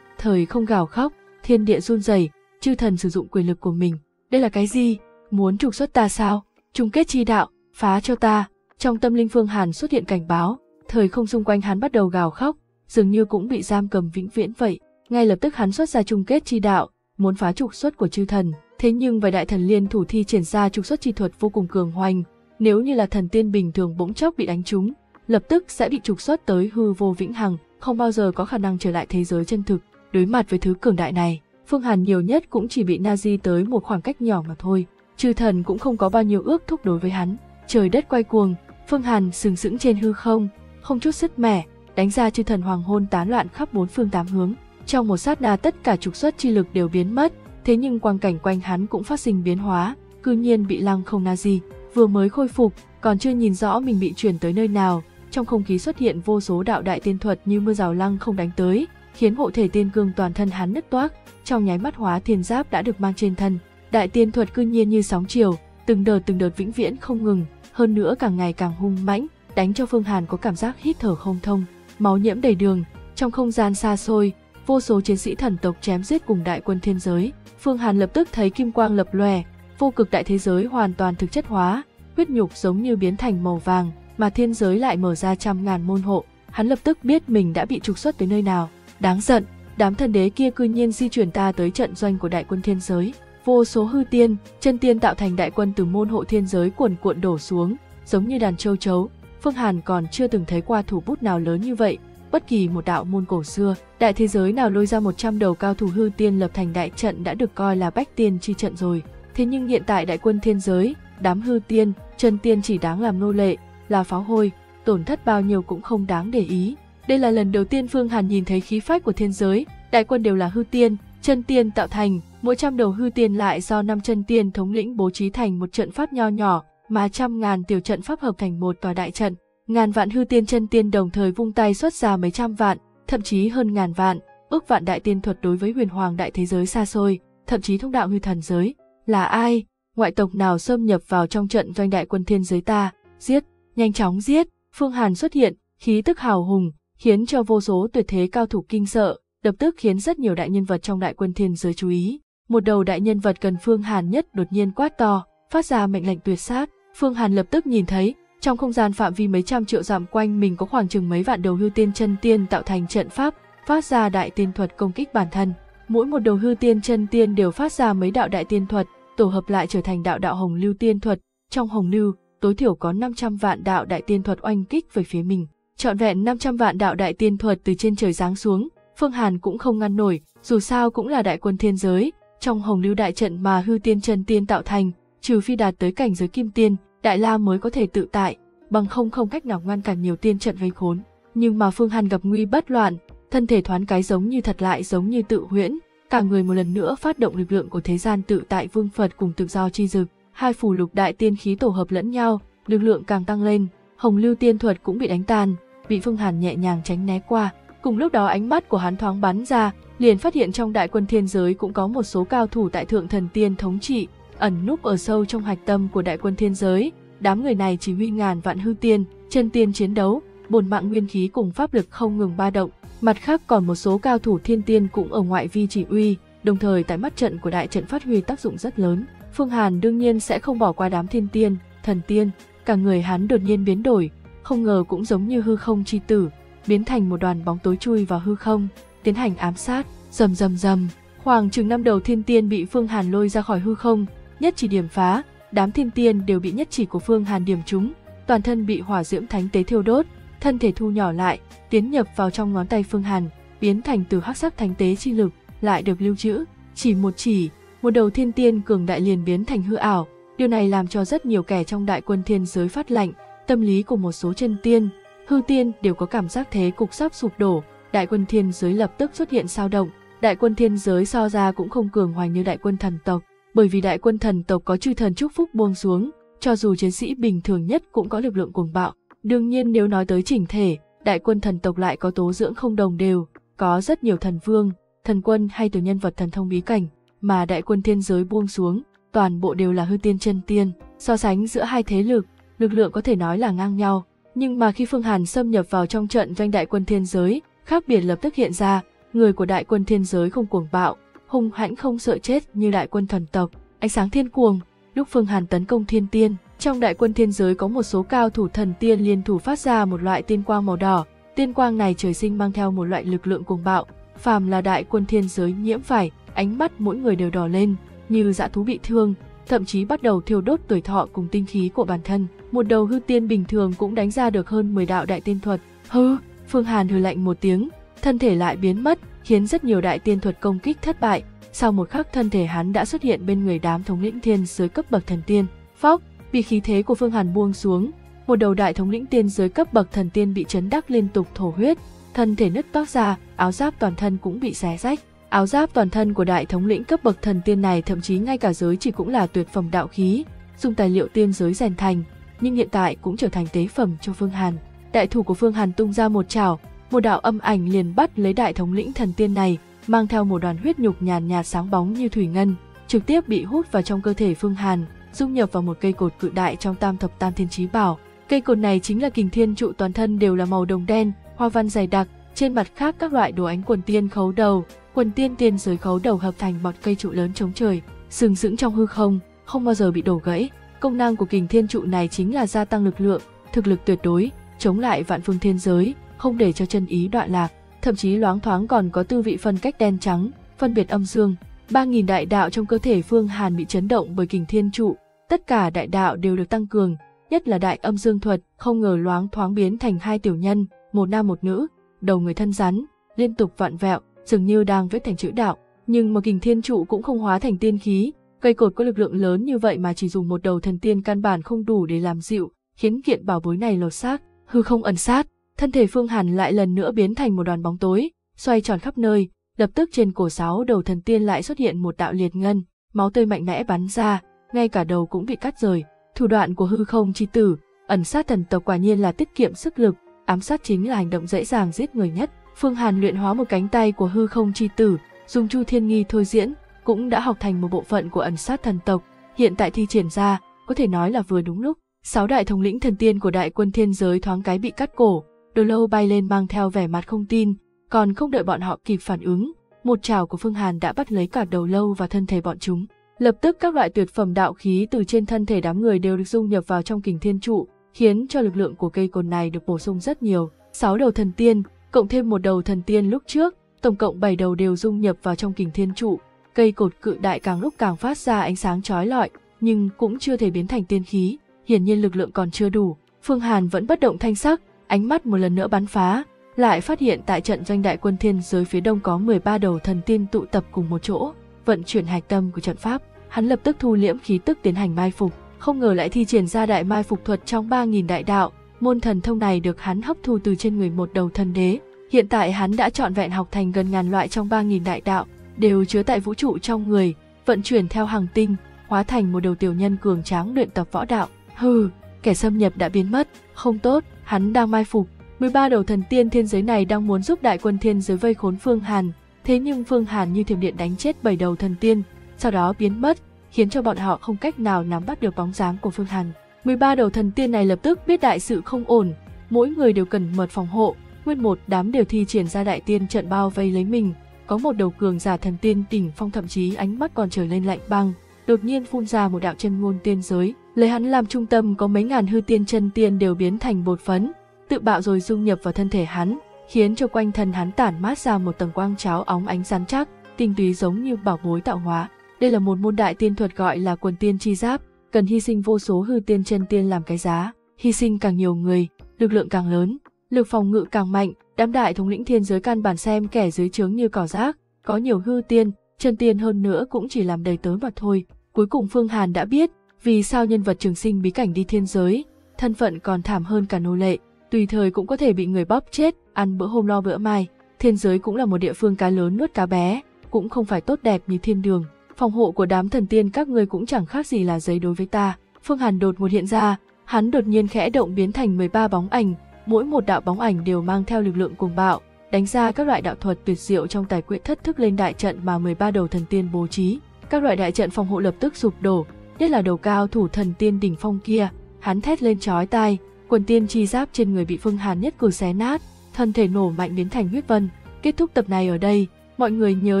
Thời không gào khóc, thiên địa run rẩy, chư thần sử dụng quyền lực của mình. Đây là cái gì? Muốn trục xuất ta sao? Chung kết chi đạo, phá cho ta. Trong tâm linh Phương Hàn xuất hiện cảnh báo, thời không xung quanh hắn bắt đầu gào khóc, dường như cũng bị giam cầm vĩnh viễn vậy. Ngay lập tức hắn xuất ra chung kết chi đạo, muốn phá trục xuất của chư thần. Thế nhưng vài đại thần liên thủ thi triển ra trục xuất chi thuật vô cùng cường hoành, nếu như là thần tiên bình thường bỗng chốc bị đánh trúng, lập tức sẽ bị trục xuất tới hư vô vĩnh hằng, không bao giờ có khả năng trở lại thế giới chân thực. Đối mặt với thứ cường đại này, Phương Hàn nhiều nhất cũng chỉ bị Nazi tới một khoảng cách nhỏ mà thôi, chư thần cũng không có bao nhiêu ước thúc đối với hắn. Trời đất quay cuồng, Phương Hàn sừng sững trên hư không, không chút sứt mẻ, đánh ra chư thần hoàng hôn tán loạn khắp bốn phương tám hướng. Trong một sát na tất cả trục xuất chi lực đều biến mất. Thế nhưng quang cảnh quanh hắn cũng phát sinh biến hóa, cư nhiên bị lăng không Nazi vừa mới khôi phục, còn chưa nhìn rõ mình bị chuyển tới nơi nào, trong không khí xuất hiện vô số đạo đại tiên thuật như mưa rào lăng không đánh tới, khiến hộ thể tiên cương toàn thân hắn nứt toác, trong nháy mắt hóa thiên giáp đã được mang trên thân. Đại tiên thuật cư nhiên như sóng chiều, từng đợt từng đợt vĩnh viễn không ngừng, hơn nữa càng ngày càng hung mãnh, đánh cho Phương Hàn có cảm giác hít thở không thông, máu nhiễm đầy đường. Trong không gian xa xôi, vô số chiến sĩ thần tộc chém giết cùng đại quân thiên giới. Phương Hàn lập tức thấy kim quang lập lòe, vô cực đại thế giới hoàn toàn thực chất hóa, huyết nhục giống như biến thành màu vàng, mà thiên giới lại mở ra trăm ngàn môn hộ. Hắn lập tức biết mình đã bị trục xuất tới nơi nào. Đáng giận, đám thần đế kia cư nhiên di chuyển ta tới trận doanh của đại quân thiên giới. Vô số hư tiên, chân tiên tạo thành đại quân từ môn hộ thiên giới cuồn cuộn đổ xuống, giống như đàn châu chấu. Phương Hàn còn chưa từng thấy qua thủ bút nào lớn như vậy. Bất kỳ một đạo môn cổ xưa, đại thế giới nào lôi ra một trăm đầu cao thủ hư tiên lập thành đại trận đã được coi là bách tiên chi trận rồi. Thế nhưng hiện tại đại quân thiên giới, đám hư tiên, chân tiên chỉ đáng làm nô lệ, là pháo hôi, tổn thất bao nhiêu cũng không đáng để ý. Đây là lần đầu tiên Phương Hàn nhìn thấy khí phách của thiên giới, đại quân đều là hư tiên, chân tiên tạo thành, mỗi trăm đầu hư tiên lại do năm chân tiên thống lĩnh bố trí thành một trận pháp nho nhỏ, mà trăm ngàn tiểu trận pháp hợp thành một tòa đại trận. Ngàn vạn hư tiên chân tiên đồng thời vung tay xuất ra mấy trăm vạn, thậm chí hơn ngàn vạn, ước vạn đại tiên thuật đối với huyền hoàng đại thế giới xa xôi, thậm chí thông đạo hư thần giới. Là ai, ngoại tộc nào xâm nhập vào trong trận doanh đại quân thiên giới ta? Giết, nhanh chóng giết! Phương Hàn xuất hiện, khí tức hào hùng, khiến cho vô số tuyệt thế cao thủ kinh sợ, lập tức khiến rất nhiều đại nhân vật trong đại quân thiên giới chú ý. Một đầu đại nhân vật cần Phương Hàn nhất đột nhiên quát to, phát ra mệnh lệnh tuyệt sát. Phương Hàn lập tức nhìn thấy, trong không gian phạm vi mấy trăm triệu dặm quanh mình có khoảng chừng mấy vạn đầu hư tiên chân tiên tạo thành trận pháp, phát ra đại tiên thuật công kích bản thân. Mỗi một đầu hư tiên chân tiên đều phát ra mấy đạo đại tiên thuật, tổ hợp lại trở thành đạo đạo hồng lưu tiên thuật. Trong hồng lưu, tối thiểu có năm trăm vạn đạo đại tiên thuật oanh kích về phía mình. Trọn vẹn năm trăm vạn đạo đại tiên thuật từ trên trời giáng xuống, Phương Hàn cũng không ngăn nổi, dù sao cũng là đại quân thiên giới, trong hồng lưu đại trận mà hư tiên chân tiên tạo thành, trừ phi đạt tới cảnh giới kim tiên, đại la mới có thể tự tại, bằng không không cách nào ngăn cản nhiều tiên trận vây khốn. Nhưng mà Phương Hàn gặp nguy bất loạn, thân thể thoáng cái giống như thật lại giống như tự huyễn, cả người một lần nữa phát động lực lượng của thế gian tự tại vương Phật cùng tự do chi dực, hai phù lục đại tiên khí tổ hợp lẫn nhau, lực lượng càng tăng lên, hồng lưu tiên thuật cũng bị đánh tan, bị Phương Hàn nhẹ nhàng tránh né qua. Cùng lúc đó ánh mắt của hắn thoáng bắn ra, liền phát hiện trong đại quân thiên giới cũng có một số cao thủ tại thượng thần tiên thống trị, ẩn núp ở sâu trong hạch tâm của đại quân thiên giới. Đám người này chỉ huy ngàn vạn hư tiên, chân tiên chiến đấu, bổn mạng nguyên khí cùng pháp lực không ngừng ba động. Mặt khác còn một số cao thủ thiên tiên cũng ở ngoại vi chỉ huy, đồng thời tại mắt trận của đại trận phát huy tác dụng rất lớn. Phương Hàn đương nhiên sẽ không bỏ qua đám thiên tiên, thần tiên, cả người hắn đột nhiên biến đổi, không ngờ cũng giống như hư không chi tử, biến thành một đoàn bóng tối chui vào hư không, tiến hành ám sát. Rầm rầm rầm, khoảng chừng năm đầu thiên tiên bị Phương Hàn lôi ra khỏi hư không, nhất chỉ điểm phá, đám thiên tiên đều bị nhất chỉ của Phương Hàn điểm trúng, toàn thân bị hỏa diễm thánh tế thiêu đốt, thân thể thu nhỏ lại, tiến nhập vào trong ngón tay Phương Hàn, biến thành từ hắc sắc thánh tế chi lực, lại được lưu trữ, chỉ một chỉ, một đầu thiên tiên cường đại liền biến thành hư ảo. Điều này làm cho rất nhiều kẻ trong đại quân thiên giới phát lạnh, tâm lý của một số chân tiên, hư tiên đều có cảm giác thế cục sắp sụp đổ, đại quân thiên giới lập tức xuất hiện sao động. Đại quân thiên giới so ra cũng không cường hoành như đại quân thần tộc, bởi vì đại quân thần tộc có chư thần chúc phúc buông xuống, cho dù chiến sĩ bình thường nhất cũng có lực lượng cuồng bạo. Đương nhiên nếu nói tới chỉnh thể, đại quân thần tộc lại có tố dưỡng không đồng đều, có rất nhiều thần vương, thần quân hay từ nhân vật thần thông bí cảnh, mà đại quân thiên giới buông xuống, toàn bộ đều là hư tiên chân tiên. So sánh giữa hai thế lực, lực lượng có thể nói là ngang nhau. Nhưng mà khi Phương Hàn xâm nhập vào trong trận doanh đại quân thiên giới, khác biệt lập tức hiện ra, người của đại quân thiên giới không cuồng bạo, hung hãn không sợ chết như đại quân thần tộc, ánh sáng thiên cuồng. Lúc Phương Hàn tấn công thiên tiên, trong đại quân thiên giới có một số cao thủ thần tiên liên thủ phát ra một loại tiên quang màu đỏ, tiên quang này trời sinh mang theo một loại lực lượng cuồng bạo, phàm là đại quân thiên giới nhiễm phải, ánh mắt mỗi người đều đỏ lên, như dã thú bị thương, thậm chí bắt đầu thiêu đốt tuổi thọ cùng tinh khí của bản thân. Một đầu hư tiên bình thường cũng đánh ra được hơn mười đạo đại tiên thuật. Hừ, Phương Hàn hừ lạnh một tiếng, thân thể lại biến mất, khiến rất nhiều đại tiên thuật công kích thất bại. Sau một khắc thân thể hắn đã xuất hiện bên người đám thống lĩnh thiên giới cấp bậc thần tiên. Phóc, bị khí thế của Phương Hàn buông xuống, một đầu đại thống lĩnh tiên giới cấp bậc thần tiên bị chấn đắc liên tục thổ huyết, thân thể nứt toác ra, áo giáp toàn thân cũng bị xé rách. Áo giáp toàn thân của đại thống lĩnh cấp bậc thần tiên này thậm chí ngay cả giới chỉ cũng là tuyệt phẩm đạo khí, dùng tài liệu tiên giới rèn thành, nhưng hiện tại cũng trở thành tế phẩm cho Phương Hàn. Đại thủ của Phương Hàn tung ra một chảo, một đạo âm ảnh liền bắt lấy đại thống lĩnh thần tiên này, mang theo một đoàn huyết nhục nhàn nhạt sáng bóng như thủy ngân, trực tiếp bị hút vào trong cơ thể Phương Hàn, dung nhập vào một cây cột cự đại trong Tam Thập Tam Thiên trí bảo. Cây cột này chính là Kình Thiên Trụ, toàn thân đều là màu đồng đen, hoa văn dày đặc, Trên mặt khác các loại đồ ánh quần tiên khấu đầu, quần tiên tiên giới khấu đầu hợp thành bọt cây trụ lớn chống trời, sừng sững trong hư không, không bao giờ bị đổ gãy. Công năng của kình thiên trụ này chính là gia tăng lực lượng, thực lực tuyệt đối, chống lại vạn phương thiên giới, không để cho chân ý đoạn lạc, thậm chí loáng thoáng còn có tư vị phân cách đen trắng, phân biệt âm dương. Ba nghìn đại đạo trong cơ thể Phương Hàn bị chấn động bởi kình thiên trụ, tất cả đại đạo đều được tăng cường, nhất là đại âm dương thuật, không ngờ loáng thoáng biến thành hai tiểu nhân, một nam một nữ, đầu người thân rắn, liên tục vặn vẹo, dường như đang viết thành chữ đạo. Nhưng mà kình thiên trụ cũng không hóa thành tiên khí, cây cột có lực lượng lớn như vậy mà chỉ dùng một đầu thần tiên căn bản không đủ để làm dịu, khiến kiện bảo bối này lột xác, hư không ẩn sát. Thân thể Phương Hàn lại lần nữa biến thành một đoàn bóng tối, xoay tròn khắp nơi, lập tức trên cổ sáu đầu thần tiên lại xuất hiện một đạo liệt ngân, máu tươi mạnh mẽ bắn ra, ngay cả đầu cũng bị cắt rời. Thủ đoạn của hư không chi tử, ẩn sát thần tộc quả nhiên là tiết kiệm sức lực, ám sát chính là hành động dễ dàng giết người nhất. Phương Hàn luyện hóa một cánh tay của hư không chi tử, dùng Chu Thiên Nghi thôi diễn, cũng đã học thành một bộ phận của ẩn sát thần tộc, hiện tại thi triển ra, có thể nói là vừa đúng lúc. Sáu đại thống lĩnh thần tiên của đại quân thiên giới thoáng cái bị cắt cổ, Đồ Lâu bay lên mang theo vẻ mặt không tin, còn không đợi bọn họ kịp phản ứng, một chảo của Phương Hàn đã bắt lấy cả Đầu Lâu và thân thể bọn chúng. Lập tức các loại tuyệt phẩm đạo khí từ trên thân thể đám người đều được dung nhập vào trong kình thiên trụ, khiến cho lực lượng của cây cột này được bổ sung rất nhiều. Sáu đầu thần tiên, cộng thêm một đầu thần tiên lúc trước, tổng cộng bảy đầu đều dung nhập vào trong kình thiên trụ. Cây cột cự đại càng lúc càng phát ra ánh sáng chói lọi, nhưng cũng chưa thể biến thành tiên khí, hiển nhiên lực lượng còn chưa đủ. Phương Hàn vẫn bất động thanh sắc, ánh mắt một lần nữa bắn phá, lại phát hiện tại trận doanh đại quân thiên giới phía đông có mười ba đầu thần tiên tụ tập cùng một chỗ, vận chuyển hạch tâm của trận pháp. Hắn lập tức thu liễm khí tức tiến hành mai phục, không ngờ lại thi triển ra đại mai phục thuật trong ba nghìn đại đạo, môn thần thông này được hắn hấp thu từ trên người một đầu thần đế. Hiện tại hắn đã trọn vẹn học thành gần ngàn loại trong ba nghìn đại đạo, đều chứa tại vũ trụ trong người, vận chuyển theo hàng tinh, hóa thành một đầu tiểu nhân cường tráng luyện tập võ đạo. Hừ, kẻ xâm nhập đã biến mất, không tốt, hắn đang mai phục. mười ba đầu thần tiên thiên giới này đang muốn giúp đại quân thiên giới vây khốn Phương Hàn, thế nhưng Phương Hàn như thiểm điện đánh chết bảy đầu thần tiên, sau đó biến mất, khiến cho bọn họ không cách nào nắm bắt được bóng dáng của Phương Hàn. mười ba đầu thần tiên này lập tức biết đại sự không ổn, mỗi người đều cần mật phòng hộ, nguyên một đám đều thi triển ra đại tiên trận bao vây lấy mình. Có một đầu cường giả thần tiên đỉnh phong thậm chí ánh mắt còn trở lên lạnh băng, đột nhiên phun ra một đạo chân ngôn tiên giới, lấy hắn làm trung tâm có mấy ngàn hư tiên chân tiên đều biến thành bột phấn, tự bạo rồi dung nhập vào thân thể hắn, khiến cho quanh thân hắn tản mát ra một tầng quang tráo óng ánh rắn chắc, tinh túy giống như bảo bối tạo hóa. Đây là một môn đại tiên thuật gọi là quần tiên chi giáp, cần hy sinh vô số hư tiên chân tiên làm cái giá, hy sinh càng nhiều người, lực lượng càng lớn, lực phòng ngự càng mạnh. Đám đại thống lĩnh thiên giới căn bản xem kẻ dưới trướng như cỏ rác, có nhiều hư tiên, chân tiên hơn nữa cũng chỉ làm đầy tớ mà thôi. Cuối cùng Phương Hàn đã biết vì sao nhân vật trường sinh bí cảnh đi thiên giới, thân phận còn thảm hơn cả nô lệ, tùy thời cũng có thể bị người bóp chết, ăn bữa hôm lo bữa mai. Thiên giới cũng là một địa phương cá lớn nuốt cá bé, cũng không phải tốt đẹp như thiên đường. Phòng hộ của đám thần tiên các ngươi cũng chẳng khác gì là giấy đối với ta. Phương Hàn đột ngột hiện ra, hắn đột nhiên khẽ động biến thành mười ba bóng ảnh, mỗi một đạo bóng ảnh đều mang theo lực lượng cuồng bạo, đánh ra các loại đạo thuật tuyệt diệu trong tài quyết thất thức lên đại trận mà mười ba đầu thần tiên bố trí. Các loại đại trận phòng hộ lập tức sụp đổ, nhất là đầu cao thủ thần tiên đỉnh phong kia, hắn thét lên chói tai, quần tiên chi giáp trên người bị Phương Hàn nhất cử xé nát, thân thể nổ mạnh biến thành huyết vân. Kết thúc tập này ở đây, mọi người nhớ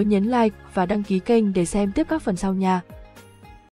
nhấn like và đăng ký kênh để xem tiếp các phần sau nha.